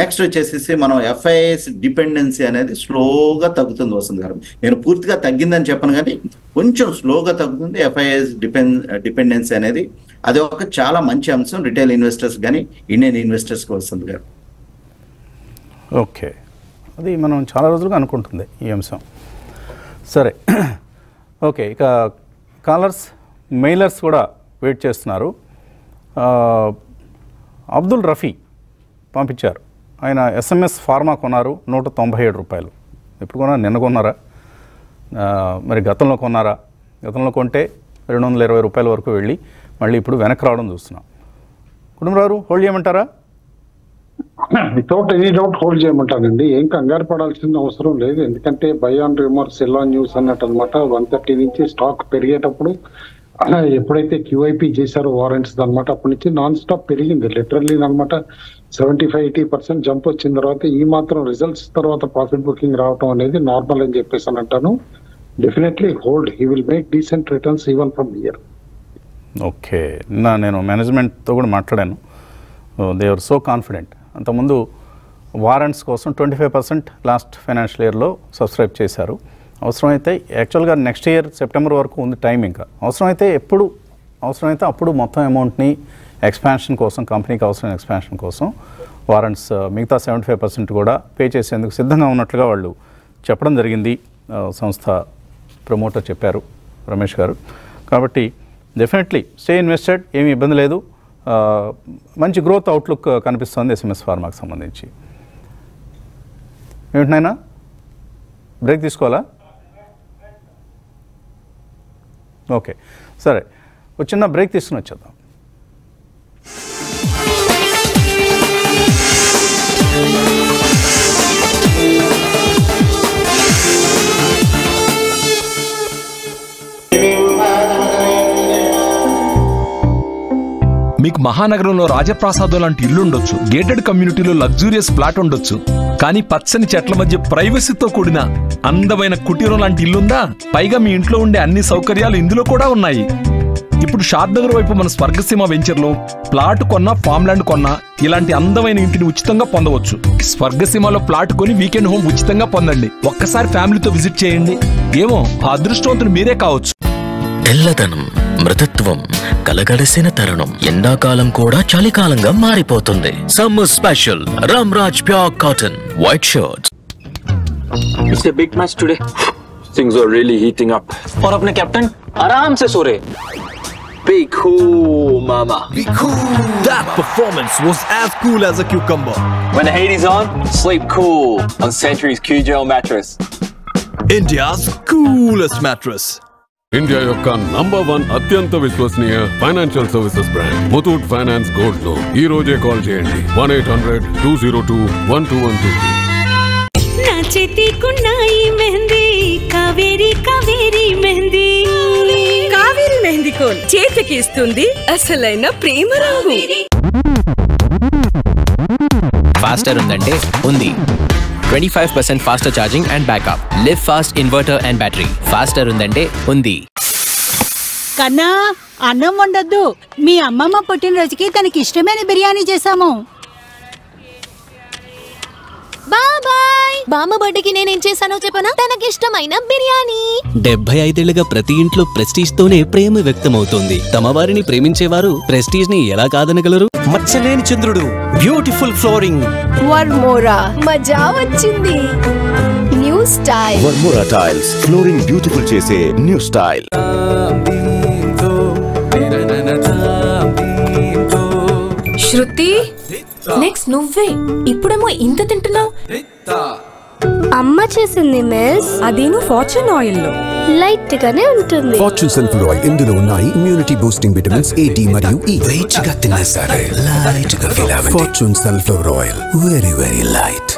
నెక్స్ట్ వచ్చేసి మనం FIIs డిపెండెన్సీ అనేది స్లోగా తగ్గుతుంది వసంత్ గారు. నేను పూర్తిగా తగ్గిందని చెప్పను, కానీ కొంచెం స్లోగా తగ్గుతుంది FIIs డిపెండెన్సీ అనేది. అది ఒక చాలా మంచి అంశం రిటైల్ ఇన్వెస్టర్స్ కానీ ఇండియన్ ఇన్వెస్టర్స్కి వసంత్ గారు. ఓకే, అది మనం చాలా రోజులుగా అనుకుంటుంది ఈ అంశం. సరే, ఓకే. ఇక కాలర్స్, మెయిలర్స్ కూడా వెయిట్ చేస్తున్నారు. అబ్దుల్ రఫీ పంపించారు. ఆయన SMS ఫార్మా కొన్నారు ₹197. ఎప్పుడు కొన్నారు? నిన్న కొన్నారా? మరి గతంలో కొన్నారా? గతంలో కొంటే ₹220 వరకు వెళ్ళి మళ్ళీ ఇప్పుడు వెనక్కి రావడం చూస్తున్నాం. కుటుంబరావు, హోల్డ్ చేయమంటారా? వితౌట్ ఎనీ డౌట్ హోల్డ్ చేయమంటానండి. ఏం కంగారు పడాల్సిన అవసరం లేదు, ఎందుకంటే buy on rumours sell on news అన్నట్టు అనమాట. 130 నుంచి స్టాక్ పెరిగేటప్పుడు ఎప్పుడైతే QIP చేశారో వారెంట్స్ అనమాట, అప్పటి నుంచి నాన్ స్టాప్ పెరిగింది లిటరల్లీ అనమాట. 75-80% జంప్ వచ్చిన తర్వాత ఈ మాత్రం రిజల్ట్స్ తర్వాత ప్రాఫిట్ బుకింగ్ రావడం అనేది నార్మల్ అని చెప్పేసి అని అంటాను. Definitely hold, he will make decent returns even from here. Okay, నేను మేనేజ్మెంట్తో కూడా మాట్లాడాను. They are so confident. అంతకుముందు వారెంట్స్ కోసం 25% లాస్ట్ ఫైనాన్షియల్ ఇయర్లో సబ్స్క్రైబ్ చేశారు. అవసరమైతే యాక్చువల్గా నెక్స్ట్ ఇయర్ సెప్టెంబర్ వరకు ఉంది టైం. ఇంకా అవసరమైతే ఎప్పుడు అవసరమైతే అప్పుడు మొత్తం అమౌంట్ని ఎక్స్పాన్షన్ కోసం, కంపెనీకి అవసరమైన ఎక్స్పాన్షన్ కోసం వారెంట్స్ మిగతా 75% కూడా పే చేసేందుకు సిద్ధంగా ఉన్నట్లుగా వాళ్ళు చెప్పడం జరిగింది. సంస్థ ప్రమోటర్ చెప్పారు రమేష్ గారు. కాబట్టి డెఫినెట్లీ స్టే ఇన్వెస్టెడ్, ఏమీ ఇబ్బంది లేదు. మంచి గ్రోత్ అవుట్లుక్ కనిపిస్తుంది SMS ఫార్మాకి సంబంధించి. ఏమిటినైనా బ్రేక్ తీసుకోవాలా? ఓకే, సరే, ఒక చిన్న బ్రేక్ తీసుకుని వచ్చేద్దాం. మీకు మహానగరంలో రాజప్రాసాదం లాంటి ఇల్లు ఉండొచ్చు, గేటెడ్ కమ్యూనిటీలో లగ్జూరియస్ ఫ్లాట్ ఉండొచ్చు, కానీ పచ్చని చెట్ల మధ్య ప్రైవసీతో కూడిన అందమైన కుటీరం లాంటి ఇల్లుందా? పైగా మీ ఇంట్లో ఉండే అన్ని సౌకర్యాలు ఇందులో కూడా ఉన్నాయి. ఇప్పుడు షాద్ నగర్ వైపు మన స్వర్గసీమ వెంచర్లో ప్లాట్ కొన్నా, ఫామ్ ల్యాండ్ కొన్నా ఇలాంటి అందమైన ఇంటిని ఉచితంగా పొందవచ్చు. స్వర్గసీమలో ప్లాట్ కొని వీకెండ్ హోమ్ ఉచితంగా పొందండి. ఒక్కసారి ఫ్యామిలీతో విజిట్ చేయండి. ఏమో, ఆ అదృష్టవంతులు మీరే కావచ్చు. తెల్లదనం, మృతత్వం, కలగలిసిన తరుణం, ఎండాకాలం కూడా చలికాలంగా మారిపోతుంది. Summer special Ramraj pure cotton white shirt. It's a big match today. Things are really heating up. और अपने कैप्टन आराम से सो रहे. Be cool, mama. Be cool. That performance was as cool as a cucumber. When the heat is on, sleep cool on Century's QGL mattress. India's coolest mattress. India యొక్క #1 అత్యంత విశ్వసనీయ financial services brand Muthoot finance gold లో ఈ రోజే call చేయండి 1-800-202-1212. చేతికి ఇస్తుంది అసలైన ప్రేమ రావు. ఫాస్టర్ ఉందంటే ఉంది. 25% faster charging and backup. Live fast inverter and battery. Faster undante undi. Kanna annam ondaddu. Mi ammamma puttin rojuki taniki ishtamaina biryani chesamu. Bye bye. Mama birthday ki nenu em chesano cheppana tanaki ishtamaina biryani. 75 ellaga prati intlo prestige tone prema vyaktam avutundi. Tamavarini preminchevaru prestige ni ela kadanagalaru. మచ్చలేని చంద్రుడు, beautiful flooring, Varmora మజా వచ్చింది. New style Varmora tiles flooring beautiful చేసే new style. Shruti, next నువ్వే. ఇప్పుడేమో ఇంత తింటున్నావు. అమ్మ అమ్మ చేసింది మిస్. అదేను ఫార్చ్యూన్ ఆయిల్ లో లైట్ గానే ఉంటుంది. ఫార్చ్యూన్ సన్ఫ్లవర్ ఆయిల్ ఇందులో ఉన్నాయి immunity boosting vitamins A, D మరియు E. రిచ్గా తిన్నా సరే లైట్ గా ఫీల్ అవ్వండి. Fortune sunflower oil very very light.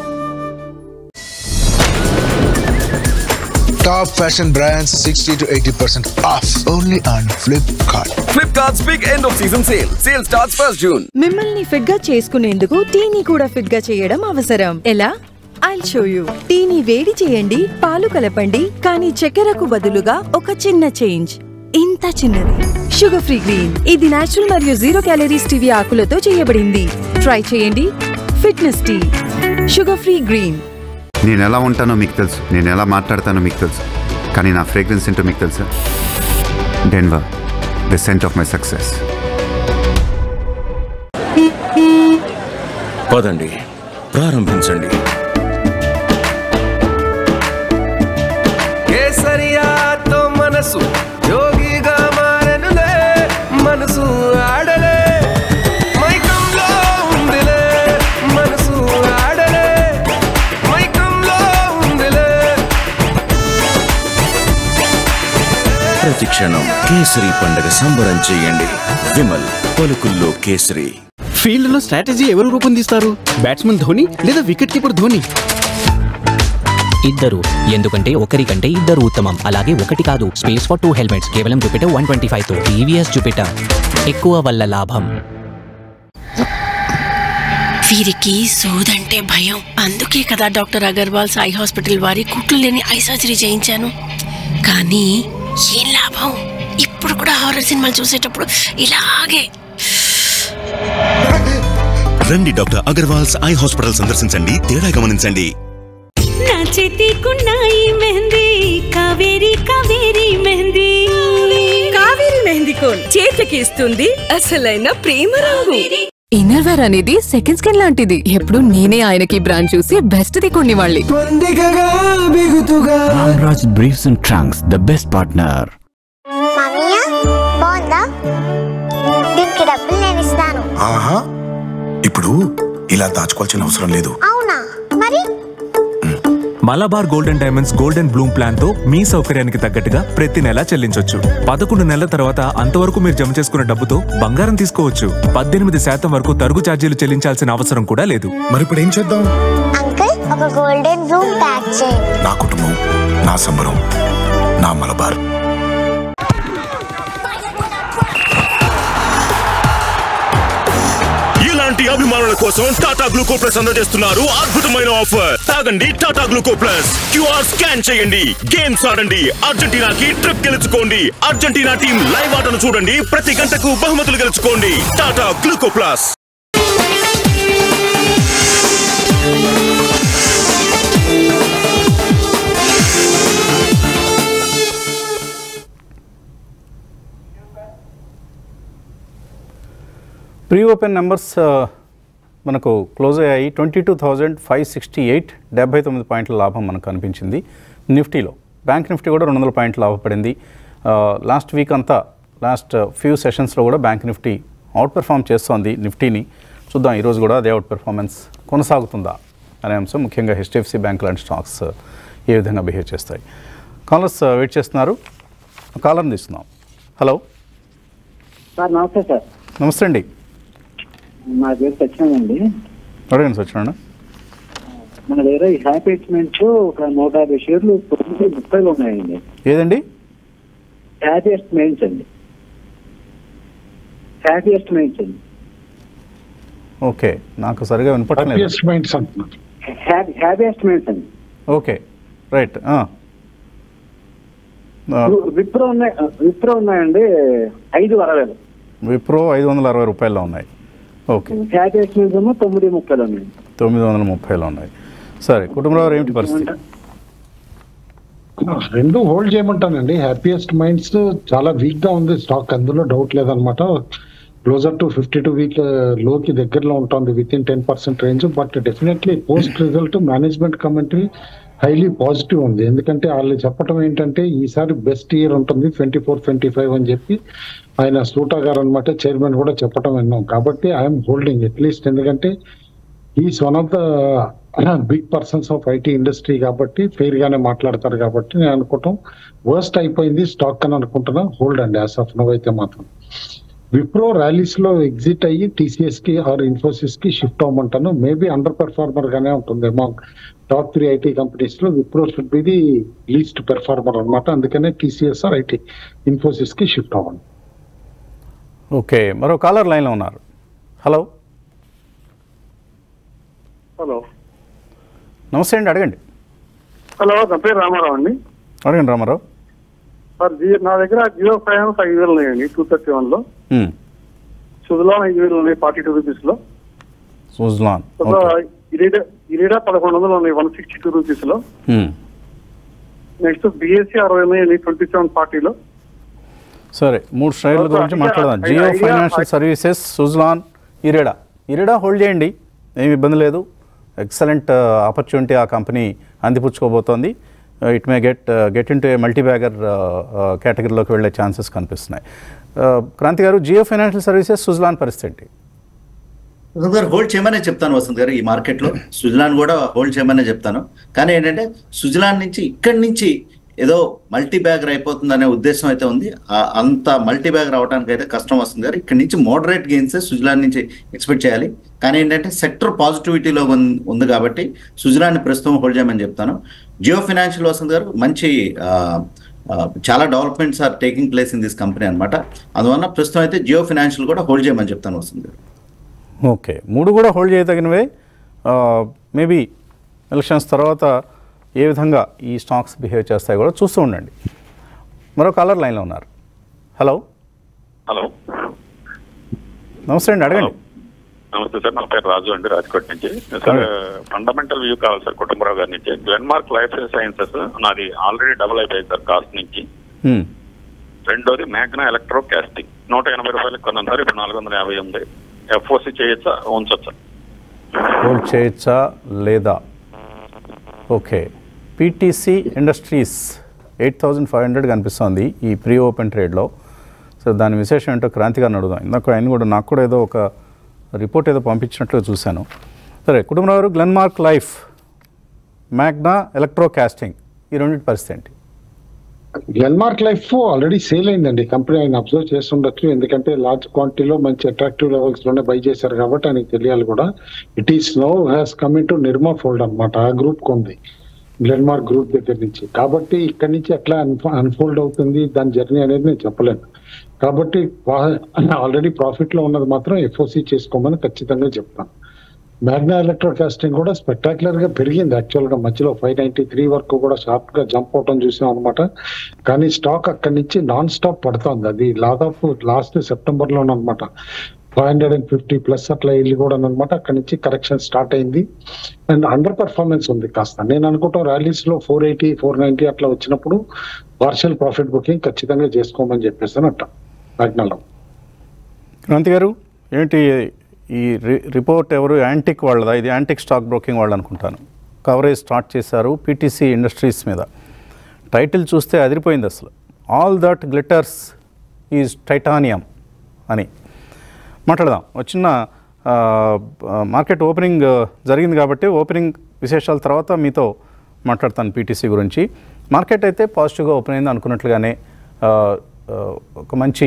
Top fashion brands 60 to 80% off only on Flipkart. Flipkart's big end of season sale. Sale starts 1st June. మిమ్మల్ని fit గా చేసుకునేందుకు టీని కూడా ఫిట్ గా చేయడం అవసరం. ఎలా? I'll show you. టీని వేడి చేయండి, పాలు కలపండి, కానీ చక్కెరకు బదులుగా ఒక చిన్న చేంజ్. ఇంత చిన్నది. Sugar free green. ఇది నేచురల్ మరియు జీరో క్యాలరీస్ టీవీ ఆకులతో చేయబడింది. ట్రై చేయండి. Fitness tea. Sugar free green. నేను ఎలా ఉంటానో మీకు తెలుసు, నేను ఎలా మాట్లాడతానో మీకు తెలుసు, కానీ నా ఫ్రేగ్రెన్స్ ఏంటో మీకు తెలుసా? Denver, the scent of my success. పదండి, ప్రారంభించండి. కేసరియాతో మనసు యోగిగా మారనులే, మనసు ఆడలే మైకంలో ఉందిలే, మనసు ఆడలే ప్రతిక్షణం కేసరి పండుగ సంబరం చేయండి. విమల్ పలుకుల్లో కేసరి. ఫీల్డ్ లో స్ట్రాటజీ ఎవరు రూపొందిస్తారు? బ్యాట్స్మెన్ ధోని లేదా వికెట్ కీపర్ ధోని? ఇద్దరు. ఎందుకంటే ఒకరికంటే ఇద్దరు ఉత్తమం. అలాగే ఒకటి కాదు, స్పేస్ ఫర్ 2 హెల్మెట్స్. కేవలం జూపిటర్ 125 తో టీవీఎస్ జూపిటర్ ఎక్కువ వల్ల లాభం. వీరికి సోదంటే భయం, అందుకే కదా డాక్టర్ అగర్వాల్ సాయి హాస్పిటల్ వారి కుట్లు లేని ఐ సర్జరీ చేయించాను. కానీ ఏం లాభం? ఇప్పుడు కూడా హారర్ సినిమాలు చూసేటప్పుడు ఇలాగే రండి. డాక్టర్ అగర్వాల్స్ ఐ హాస్పిటల్ సందర్శించండి, తేడా గమనించండి. నా చేతికున్నాయి మెహందీ, కావేరి కావేరి మెహందీ. కావేరి మెహందీ కోన్ చేతికి ఇస్తుంది అసలైన ప్రేమ రంగు. ఇన్నర్ వేర్ అనేది సెకండ్ స్కిన్ లాంటిది. ఎప్పుడు నేనే ఆయనకి బ్రాండ్ చూసి బెస్ట్ ది కొన్ని వాళ్ళి. Ramraj briefs and trunks, the best partner. ఇప్పుడు ఇలా దాచుకోవాల్సిన అవసరం లేదు. అవునా? మరి Malabar gold and diamonds golden bloom plan తో మీ సౌకర్యానికి తగ్గట్టుగా ప్రతి నెలా చెల్లించవచ్చు. 11 నెలల తర్వాత అంతవరకు మీరు జమ చేసుకున్న డబ్బుతో బంగారం తీసుకోవచ్చు. 18% వరకు తరుగు ఛార్జీలు చెల్లించాల్సిన అవసరం కూడా లేదు. మరి ఇప్పుడు ఏం చేద్దాం? అంకుల్, ఒక గోల్డెన్ బ్లూమ్ ప్యాక్ చేయండి. నా కుటుంబం, నా సంబరం, నా మలబార్. అభిమానుల కోసం టాటా గ్లూకో ప్లస్ అందజేస్తున్నారు అద్భుతమైన ఆఫర్. తాగండి టాటా గ్లూకో ప్లస్, QR స్కాన్ చేయండి, గేమ్స్ ఆడండి, అర్జెంటీనాకి ట్రిప్ గెలుచుకోండి, అర్జెంటీనా టీం లైవ్ ఆటను చూడండి, ప్రతి గంటకు బహుమతులు గెలుచుకోండి. Tata గ్లూకో plus. Pre open numbers మనకు క్లోజ్ అయ్యాయి. 22,568, 79 పాయింట్ల లాభం మనకు కనిపించింది నిఫ్టీలో. బ్యాంక్ నిఫ్టీ కూడా 200 పాయింట్లు లాభపడింది. లాస్ట్ వీక్ అంతా, లాస్ట్ ఫ్యూ సెషన్స్లో కూడా బ్యాంక్ నిఫ్టీ అవుట్ పెర్ఫామ్ చేస్తోంది నిఫ్టీని. చూద్దాం ఈరోజు కూడా అదే అవుట్ పెర్ఫార్మెన్స్ కొనసాగుతుందా అనే అంశం. ముఖ్యంగా హెచ్డిఎఫ్సి బ్యాంక్ లాంటి స్టాక్స్ ఏ విధంగా బిహేవ్ చేస్తాయి. కాలర్స్ వెయిట్ చేస్తున్నారు, కాలర్ని తీసుకుందాం. Hello sir. నమస్తే సార్. నమస్తే అండి. నా పేరు సత్యనండి. అడగండి సత్యనారాయణ. మన దగ్గర హ్యాపీమెంట్ 150 షేర్లు ముప్పైలో ఉన్నాయండి. ఏదండి? హ్యాపీయెస్ట్ మైండ్స్ అండి. ఓకే, నాకు సరిగా వినపడలేదు. హ్యాపీయెస్ట్ మైండ్స్ అండి. Okay, right. విప్రో ఉన్నాయండి 560. విప్రో 560 రూపాయల్లో ఉన్నాయి. ఓకే, 930లో ఉన్నాయి. సరే, కుటుంబరావు ఏమిటి పరిస్థితి? రెండు హోల్డ్ చేయమంటానండి. హ్యాపీయెస్ట్ మైండ్స్ చాలా వీక్గా ఉంది స్టాక్, అందులో డౌట్ లేదనమాట. క్లోజర్ టు 52 వీక్ లోకి దగ్గరలో ఉంటుంది, within 10% range. But definitely post result management commentary highly positive ఉంది. ఎందుకంటే వాళ్ళు చెప్పడం ఏంటంటే ఈసారి బెస్ట్ ఇయర్ ఉంటుంది 24-25 అని చెప్పి ఆయన సూటా గారు అనమాట, చైర్మన్ కూడా చెప్పడం విన్నాం. కాబట్టి ఐఎమ్ హోల్డింగ్ అట్లీస్ట్. ఎందుకంటే is one of the big persons of IT industry కాబట్టి ఫెయిర్ గానే మాట్లాడతారు కాబట్టి నేను అనుకుంటాం వర్స్ట్ అయిపోయింది స్టాక్ అని అనుకుంటున్నా, హోల్డ్ అండి యాస్ ఆఫ్ నౌ అయితే మాత్రం. విప్రో ర్యాలీస్ లో ఎగ్జిట్ అయ్యి టీసీఎస్ కి ఆర్ ఇన్ఫోసిస్ కి షిఫ్ట్ అవ్వమంటాను. మేబీ అండర్ పెర్ఫార్మర్ గానే ఉంటుంది అమౌంట్ టాప్ 3 ఐటీ కంపెనీస్ లో Wipro should be the least performer అనమాట. అందుకనే టీసీఎస్ ఆర్ ఐటీ ఇన్ఫోసిస్ కి షిఫ్ట్ అవ్వండి. ఓకే, మరో కాలర్ లైన్ లో ఉన్నారు. హలో హలో నమస్తే అండి, అడగండి. హలో, నా పేరు రామారావు అండి. అడగండి రామారావు. నా దగ్గర జియో ఫైనాన్స్ 5,000 ఉన్నాయండి 231 లో. సుజ్లాన్ 5,000 ఉన్నాయి 42 రూపీస్ లో. సుజ్లాన్ ఇరీడా 1,100 ఉన్నాయి 162 రూపీస్ లో. నెక్స్ట్ బిఎస్సి 60 ఉన్నాయి 2740 లో. సరే, మూడు షేర్ల గురించి మాట్లాడదాం. Jio financial services, Suzlon, IREDA. IREDA hold చేయండి, ఏమి ఇబ్బంది లేదు. ఎక్సలెంట్ ఆపర్చునిటీ ఆ కంపెనీ అందిపుచ్చుకోబోతోంది. It may get in to a multibagger కేటగిరీలోకి వెళ్ళే ఛాన్సెస్ కనిపిస్తున్నాయి. క్రాంతి గారు, జియో ఫైనాన్షియల్ సర్వీసెస్, సుజ్లాన్ పరిస్థితి? గారు హోల్డ్ చేయమనే చెప్తాను వసంత్ గారు. ఈ మార్కెట్లో సుజ్లాన్ కూడా హోల్డ్ చేయమనే చెప్తాను. కానీ ఏంటంటే సుజ్లాన్ నుంచి ఇక్కడి నుంచి ఏదో మల్టీబ్యాగర్ అయిపోతుంది అనే ఉద్దేశం అయితే ఉంది. అంత మల్టీబ్యాగర్ అవడానికి అయితే కష్టం వస్తుంది గారు. ఇక్కడి నుంచి మోడరేట్ గెయిన్స్ సుజ్లాన్ నుంచి ఎక్స్పెక్ట్ చేయాలి. కానీ ఏంటంటే సెక్టర్ పాజిటివిటీలో ఉంది కాబట్టి సుజ్లాన్ని ప్రస్తుతం హోల్డ్ చేయమని చెప్తాను. జియో ఫైనాన్షియల్ వసంత్ గారు మంచి చాలా developments are taking place in this company అనమాట. అందువల్ల ప్రస్తుతం అయితే జియో ఫైనాన్షియల్ కూడా హోల్డ్ చేయమని చెప్తాను వసంత్ గారు. ఓకే, మూడు కూడా హోల్డ్ చేయదగినవే. మేబీ ఎలక్షన్స్ తర్వాత ఏ విధంగా ఈ స్టాక్స్ బిహేవ్ చేస్తాయి కూడా చూస్తూ ఉండండి. మరో కాలర్ లైన్లో ఉన్నారు. హలో హలో నమస్తే అండి, అడగండి. నమస్తే సార్, నా పేరు రాజు అండి, రాజ్కోట్ నుంచి. సార్ ఫండమెంటల్ వ్యూ కావాలి సార్ కుటుంబరావు గారి నుంచి. గ్లెన్మార్క్ లైఫ్ సైన్సెస్ నాది ఆల్రెడీ డబుల్ అయిపోయింది సార్ కాస్ట్ నుంచి. రెండోది మ్యాగ్నా ఎలక్ట్రో కాస్టింగ్ 180 రూపాయలకు కొన్నాను సార్, ఇప్పుడు 458. ఎఫ్ఓసి చేయొచ్చా, ఉంచొచ్చా, చేయొచ్చా లేదా? ఓకే, పీటీసీ ఇండస్ట్రీస్ 8,500 కనిపిస్తోంది ఈ ప్రీ ఓపెన్ ట్రేడ్లో. సో దాని విశేషం ఏంటో క్రాంతి గారిని అడుగుదాం. ఇందాక ఆయన కూడా నాకు కూడా ఏదో ఒక రిపోర్ట్ ఏదో పంపించినట్లు చూశాను. సరే, Kutumbarao garu, Glenmark life, Magna electro casting, ఈ రెండింటి పరిస్థితి ఏంటి? గ్లెన్మార్క్ లైఫ్ ఆల్రెడీ సేల్ అయిందండి. కంపెనీ ఆయన అబ్జర్వ్ చేస్తుండొచ్చు, ఎందుకంటే లార్జ్ క్వాంటిటీలో మంచి అట్రాక్టివ్ లెవెల్స్ లోనే బై చేశారు కాబట్టి ఆయనకి తెలియాలి కూడా. It is now has coming to Nirma fold అనమాట. ఆ గ్రూప్ కొంది గ్లెన్మార్క్ గ్రూప్ దగ్గర నుంచి. కాబట్టి ఇక్కడ నుంచి ఎట్లా అన్ఫోల్డ్ అవుతుంది దాని జర్నీ అనేది నేను చెప్పలేను. కాబట్టి ఆల్రెడీ ప్రాఫిట్ లో ఉన్నది మాత్రం ఎఫ్ఓసి చేసుకోమని ఖచ్చితంగా చెప్తాను. మ్యాగ్నా ఎలక్ట్రో కాస్టింగ్ కూడా స్పెక్టాక్యులర్ గా పెరిగింది యాక్చువల్ గా. మధ్యలో 593 వరకు కూడా షార్ప్ గా జంప్ అవటం చూసాం అనమాట. కానీ స్టాక్ అక్కడి నుంచి నాన్ స్టాప్ పడుతుంది. అది దాదాపు లాస్ట్ సెప్టెంబర్ లోనే అనమాట 550+ అట్లా వెళ్ళి కూడా అనమాట. అక్కడి నుంచి కరెక్షన్ స్టార్ట్ అయింది అండ్ అండర్ పర్ఫార్మెన్స్ ఉంది కాస్త. నేను అనుకుంటాను ర్యాలీస్ లో 480, 490 అట్లా వచ్చినప్పుడు పార్షియల్ ప్రాఫిట్ బుకింగ్ ఖచ్చితంగా చేసుకోమని చెప్పేసాను అట్ట మ్యాగ్నాలో. క్రాంతి గారు, ఏంటి ఈ రిపోర్ట్ ఎవరు? యాంటిక్ వాళ్ళదా? ఇది యాంటిక్ స్టాక్ బ్రోకింగ్ వాళ్ళు అనుకుంటాను. కవరేజ్ స్టార్ట్ చేశారు పీటీసీ ఇండస్ట్రీస్ మీద. టైటిల్ చూస్తే అదిరిపోయింది అసలు, all that glitters is titanium అని. మాట్లాడదాం. వచ్చిన మార్కెట్ ఓపెనింగ్ జరిగింది కాబట్టి ఓపెనింగ్ విశేషాల తర్వాత మీతో మాట్లాడతాను పీటీసీ గురించి. మార్కెట్ అయితే పాజిటివ్గా ఓపెన్ అయింది అనుకున్నట్లుగానే. ఒక మంచి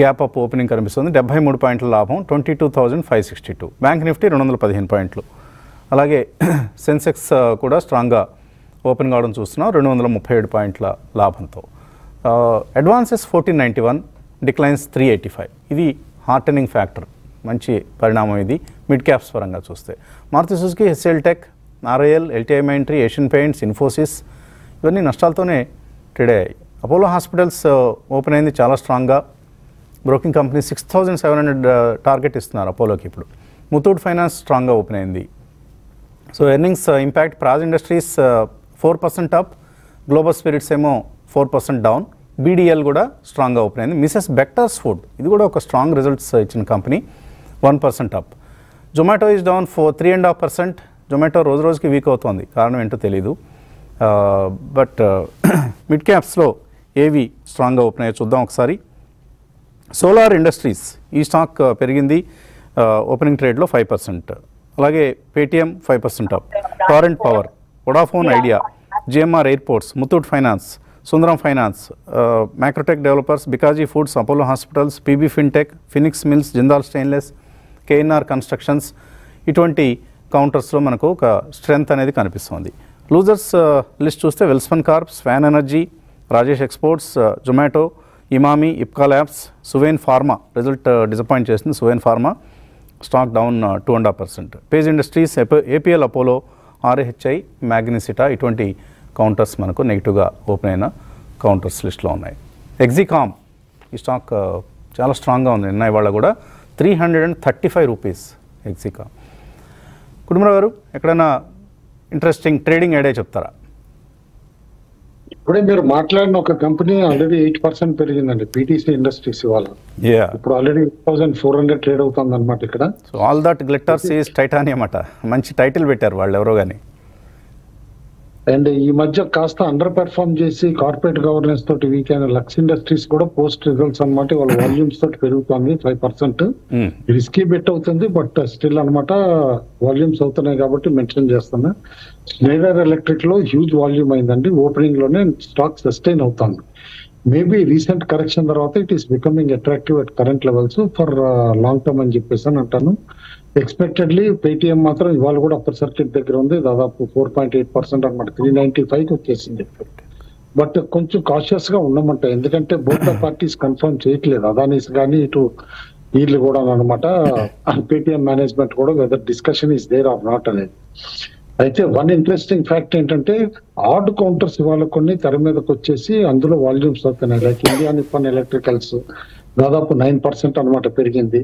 గ్యాప్ అప్ ఓపెనింగ్ కనిపిస్తుంది. 73 పాయింట్ల లాభం, 22,562. బ్యాంక్ నిఫ్టీ 215 పాయింట్లు. అలాగే సెన్సెక్స్ కూడా స్ట్రాంగ్గా ఓపెన్ కావడం చూస్తున్నాం 237 పాయింట్ల లాభంతో. Advances 1491, declines 385. ఇది హార్టనింగ్ ఫ్యాక్టర్, మంచి పరిణామం ఇది మిడ్ క్యాప్స్ పరంగా చూస్తే. Maruti Suzuki, HCLTech, RIL, LTI Mindtree, Asian paints, Infosys ఇవన్నీ నష్టాలతోనే ట్రేడ్ అయ్యాయి. అపోలో హాస్పిటల్స్ ఓపెన్ అయింది చాలా స్ట్రాంగ్గా. బ్రోకింగ్ కంపెనీ 6,700 టార్గెట్ ఇస్తున్నారు అపోలోకి ఇప్పుడు. ముతూట్ ఫైనాన్స్ స్ట్రాంగ్గా ఓపెన్ అయింది. So earnings impact, Praj industries 4% up, global spirits ఏమో 4% డౌన్, బీడీఎల్ కూడా స్ట్రాంగ్గా ఓపెన్ అయింది. మిసెస్ బెక్టర్స్ ఫుడ్ ఇది కూడా ఒక స్ట్రాంగ్ రిజల్ట్స్ ఇచ్చిన company 1% up. Zomato is down 3.5%. Zomato రోజు రోజుకి వీక్ అవుతోంది, కారణం ఏంటో తెలీదు. బట్ మిడ్ క్యాప్స్లో ఏవి స్ట్రాంగ్గా ఓపెన్ అయ్యో చూద్దాం ఒకసారి. సోలార్ ఇండస్ట్రీస్, ఈ స్టాక్ పెరిగింది ఓపెనింగ్ ట్రేడ్లో 5%. అలాగే Paytm 5% up, Torrent power, Vodafone Idea, GMR airports, Muthoot finance, Sundaram finance, Macrotech developers, Bikaji foods, Apollo hospitals, PB fintech, Phoenix mills, Jindal stainless, KNR constructions, ఇటువంటి కౌంటర్స్లో మనకు ఒక స్ట్రెంత్ అనేది కనిపిస్తుంది. లూజర్స్ లిస్ట్ చూస్తే Welspun corps, fan energy, Rajesh exports, Zomato, Emami, Ipca labs, Suven pharma result disappoint చేసింది. Suven pharma stock down 2.5%. Page industries, APL Apollo, RHI, Magnesita, ఇటువంటి counters మనకు నెగిటివ్గా ఓపెన్ అయిన కౌంటర్స్ లిస్ట్లో ఉన్నాయి. ఎగ్జికామ్, ఈ స్టాక్ చాలా స్ట్రాంగ్గా ఉంది, నిన్న ఇవాళ కూడా 335 రూపీస్ ఎగ్జికామ్. కుటుంబరావు గారు, ఎక్కడైనా ఇంట్రెస్టింగ్ ట్రేడింగ్ ఐడియా చెప్తారా? ఇప్పుడే మీరు మాట్లాడిన ఒక కంపెనీ ఆల్రెడీ 8% పెరిగిందండి, పీటీసీ ఇండస్ట్రీస్ ఇవాళ. ఇప్పుడు ఆల్రెడీ 8,400 ట్రేడ్ అవుతుంది అనమాట ఇక్కడ. So all that glitters is titanium అట, మంచి టైటిల్ పెట్టారు వాళ్ళు ఎవరో కానీ. అండ్ ఈ మధ్య కాస్త అండర్ పెర్ఫార్మ్ చేసి కార్పొరేట్ గవర్నెన్స్ తోటి వీక్ అయిన లక్స్ ఇండస్ట్రీస్ కూడా పోస్ట్ రిజల్ట్స్ అనమాట వాళ్ళ వాల్యూమ్స్ తోటి పెరుగుతుంది. 5% రిస్కీ బెట్ అవుతుంది, బట్ స్టిల్ అనమాట వాల్యూమ్స్ అవుతున్నాయి కాబట్టి మెన్షన్ చేస్తున్నా. స్నేడర్ ఎలక్ట్రిక్ లో హ్యూజ్ వాల్యూమ్ అయిందండి, ఓపెనింగ్ లోనే స్టాక్ సస్టైన్ అవుతుంది. మేబీ రీసెంట్ కరెక్షన్ తర్వాత it is becoming attractive at current levels for long term అని చెప్పేసి అని అంటాను. ఎక్స్పెక్టెడ్లీ పేటిఎం మాత్రం ఇవాళ కూడా అప్పర్ సర్కిట్ దగ్గర ఉంది, దాదాపు 4.8% అనమాట, 395 వచ్చేసింది. బట్ కొంచెం కాషియస్ గా ఉండమంట, ఎందుకంటే బోత్ ద పార్టీస్ కన్ఫర్మ్ చేయట్లేదు, అదానీస్ కానీ ఇటు వీళ్ళు కూడా అనమాట, పేటిఎం మేనేజ్మెంట్ కూడా whether discussion is there or not అనేది. అయితే వన్ ఇంట్రెస్టింగ్ ఫ్యాక్ట్ ఏంటంటే ఆర్డ్ కౌంటర్స్ ఇవాళ కొన్ని తెర మీదకి వచ్చేసి అందులో వాల్యూమ్స్ అవుతున్నాయి. లైక్ ఇండియా నిప్పన్ ఎలక్ట్రికల్స్ దాదాపు 9% అనమాట పెరిగింది.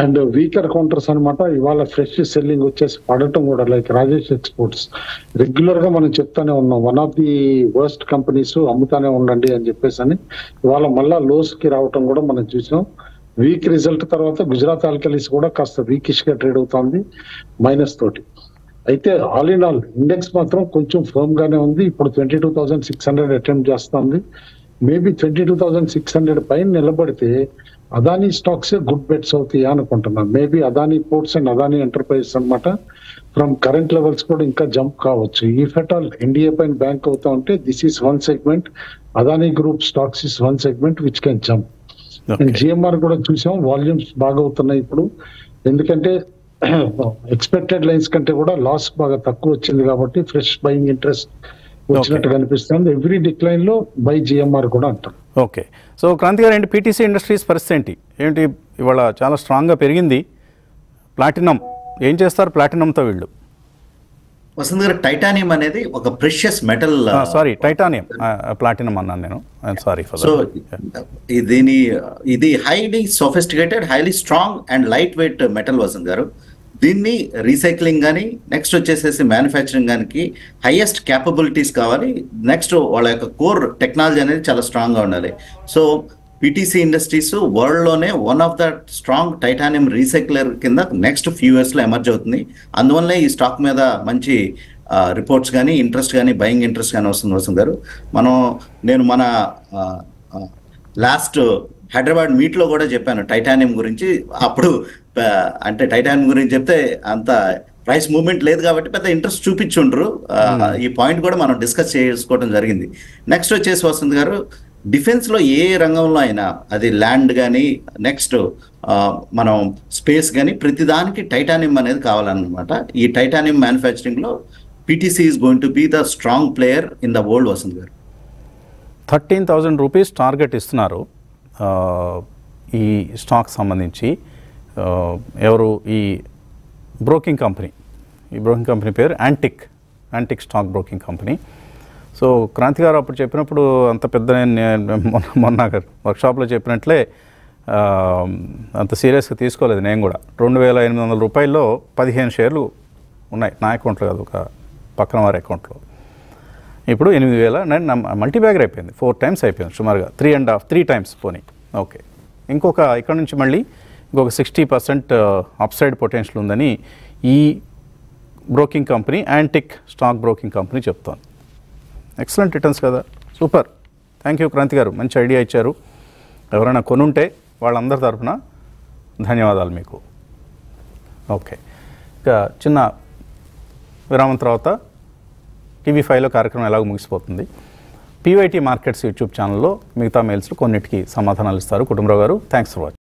అండ్ వీకర్ కౌంటర్స్ అనమాట ఇవాళ ఫ్రెష్ సెల్లింగ్ వచ్చేసి పడటం కూడా, లైక్ రాజేష్ ఎక్స్పోర్ట్స్ రెగ్యులర్ గా మనం చెప్తానే ఉన్నాం, one of the worst companies, అమ్ముతానే ఉండండి అని చెప్పేసి అని ఇవాళ మళ్ళా లోస్ కి రావటం కూడా మనం చూసాం. వీక్ రిజల్ట్ తర్వాత గుజరాత్ ఆల్కలీస్ కూడా కాస్త వీకిష్ గా ట్రేడ్ అవుతుంది మైనస్ తోటి. అయితే ఆల్ ఇన్ ఆల్ ఇండెక్స్ మాత్రం కొంచెం ఫర్మ్ గానే ఉంది, ఇప్పుడు 22,600 అటెంప్ట్ చేస్తుంది. మేబీ 22,600 పైన నిలబడితే అదానీ స్టాక్స్ గుడ్ బెట్స్ అవుతాయా అనుకుంటున్నాను. Maybe Adani ports and Adani enterprises అనమాట ఫ్రమ్ కరెంట్ లెవెల్స్ కూడా ఇంకా జంప్ కావచ్చు. ఇఫ్ అట్ ఆల్ ఎన్డీఏ పైన బ్యాంక్ అవుతా ఉంటే this is one segment, Adani group stocks is one segment which can jump. And GMR కూడా చూసాం, వాల్యూమ్స్ బాగా అవుతున్నాయి ఇప్పుడు, ఎందుకంటే ఎక్స్పెక్టెడ్ లైన్స్ కంటే కూడా లాస్ బాగా తక్కువ వచ్చింది కాబట్టి ఫ్రెష్ బయింగ్ ఇంట్రెస్ట్ వచ్చినట్టు కనిపిస్తుంది. ఎవ్రీ డిక్లైన్ లో బై జిఎంఆర్ కూడా అంటారు. ఓకే, సో క్రాంతి గారు, ఏంటి పీటీసీ ఇండస్ట్రీస్ పరిస్థితి? ఏంటి ఇవాళ చాలా స్ట్రాంగ్గా పెరిగింది. ప్లాటినం ఏం చేస్తారు? ప్లాటినంతో వీళ్ళు వసంత్ గారు, టైటానియం అనేది ఒక precious metal, sorry titanium, platinum అన్నాను నేను, సారీ. సో ఇది highly sophisticated, highly strong and light weight metal Vasant గారు. దీన్ని రీసైక్లింగ్ కానీ, నెక్స్ట్ వచ్చేసేసి మ్యానుఫ్యాక్చరింగ్ కానీ హైయెస్ట్ క్యాపబిలిటీస్ కావాలి, నెక్స్ట్ వాళ్ళ యొక్క కోర్ టెక్నాలజీ అనేది చాలా స్ట్రాంగ్గా ఉండాలి. సో పిటిసి ఇండస్ట్రీస్ వరల్డ్లోనే one of the strong titanium recycler కింద నెక్స్ట్ ఫ్యూ ఇయర్స్లో ఎమర్జ్ అవుతుంది. అందువల్లే ఈ స్టాక్ మీద మంచి రిపోర్ట్స్ కానీ, ఇంట్రెస్ట్ కానీ, బయింగ్ ఇంట్రెస్ట్ కానీ వస్తుంది వసంత్ గారు. నేను మన లాస్ట్ హైదరాబాద్ మీట్లో కూడా చెప్పాను టైటానియం గురించి. అప్పుడు అంటే టైటానియం గురించి చెప్తే అంత ప్రైస్ మూవ్మెంట్ లేదు కాబట్టి పెద్ద ఇంట్రెస్ట్ చూపించుండ్రు, ఈ పాయింట్ కూడా మనం డిస్కస్ చేసుకోవడం జరిగింది. నెక్స్ట్ వచ్చేసి వసంత్ గారు, డిఫెన్స్లో ఏ రంగంలో అయినా, అది ల్యాండ్ కానీ, నెక్స్ట్ మనం స్పేస్ కానీ, ప్రతిదానికి టైటానియం అనేది కావాలన్నమాట. ఈ టైటానియం మ్యానుఫ్యాక్చరింగ్లో PTC is going to be the strong player in the world Vasant గారు. 13,000 రూపీస్ టార్గెట్ ఇస్తున్నారు ఈ స్టాక్ సంబంధించి. ఎవరు? ఈ బ్రోకింగ్ కంపెనీ. ఈ బ్రోకింగ్ కంపెనీ పేరు antique stock broking company. So Kranti గారు అప్పుడు చెప్పినప్పుడు అంత పెద్ద, మొన్న వర్క్షాప్లో చెప్పినట్లే అంత సీరియస్గా తీసుకోలేదు నేను కూడా. 2,800 రూపాయల్లో 15 షేర్లు ఉన్నాయి నా అకౌంట్లో కాదు, ఒక పక్కన వారి అకౌంట్లో. ఇప్పుడు 8,000 నేను మల్టీబ్యాగర్ అయిపోయింది, 4 టైమ్స్ అయిపోయింది సుమారుగా, 3 టైమ్స్ పోనీ. ఓకే, ఇంకొక ఇక్కడ నుంచి మళ్ళీ ఇంకొక 60% అప్సైడ్ పొటెన్షియల్ ఉందని ఈ broking company antique stock broking company చెప్తోంది. ఎక్సలెంట్ రిటర్న్స్ కదా, సూపర్. థ్యాంక్ యూ క్రాంతి గారు, మంచి ఐడియా ఇచ్చారు. ఎవరైనా కొనుంటే వాళ్ళందరి తరఫున ధన్యవాదాలు మీకు. ఓకే, ఇక చిన్న విరామం తర్వాత టీవీ5లో కార్యక్రమం ఎలాగో ముగిసిపోతుంది. పీవైటీ మార్కెట్స్ యూట్యూబ్ ఛానల్లో మిగతా మెయిల్స్లో కొన్నిటికి సమాధానాలు ఇస్తారు కుటుంబరావు గారు. Thanks for watching.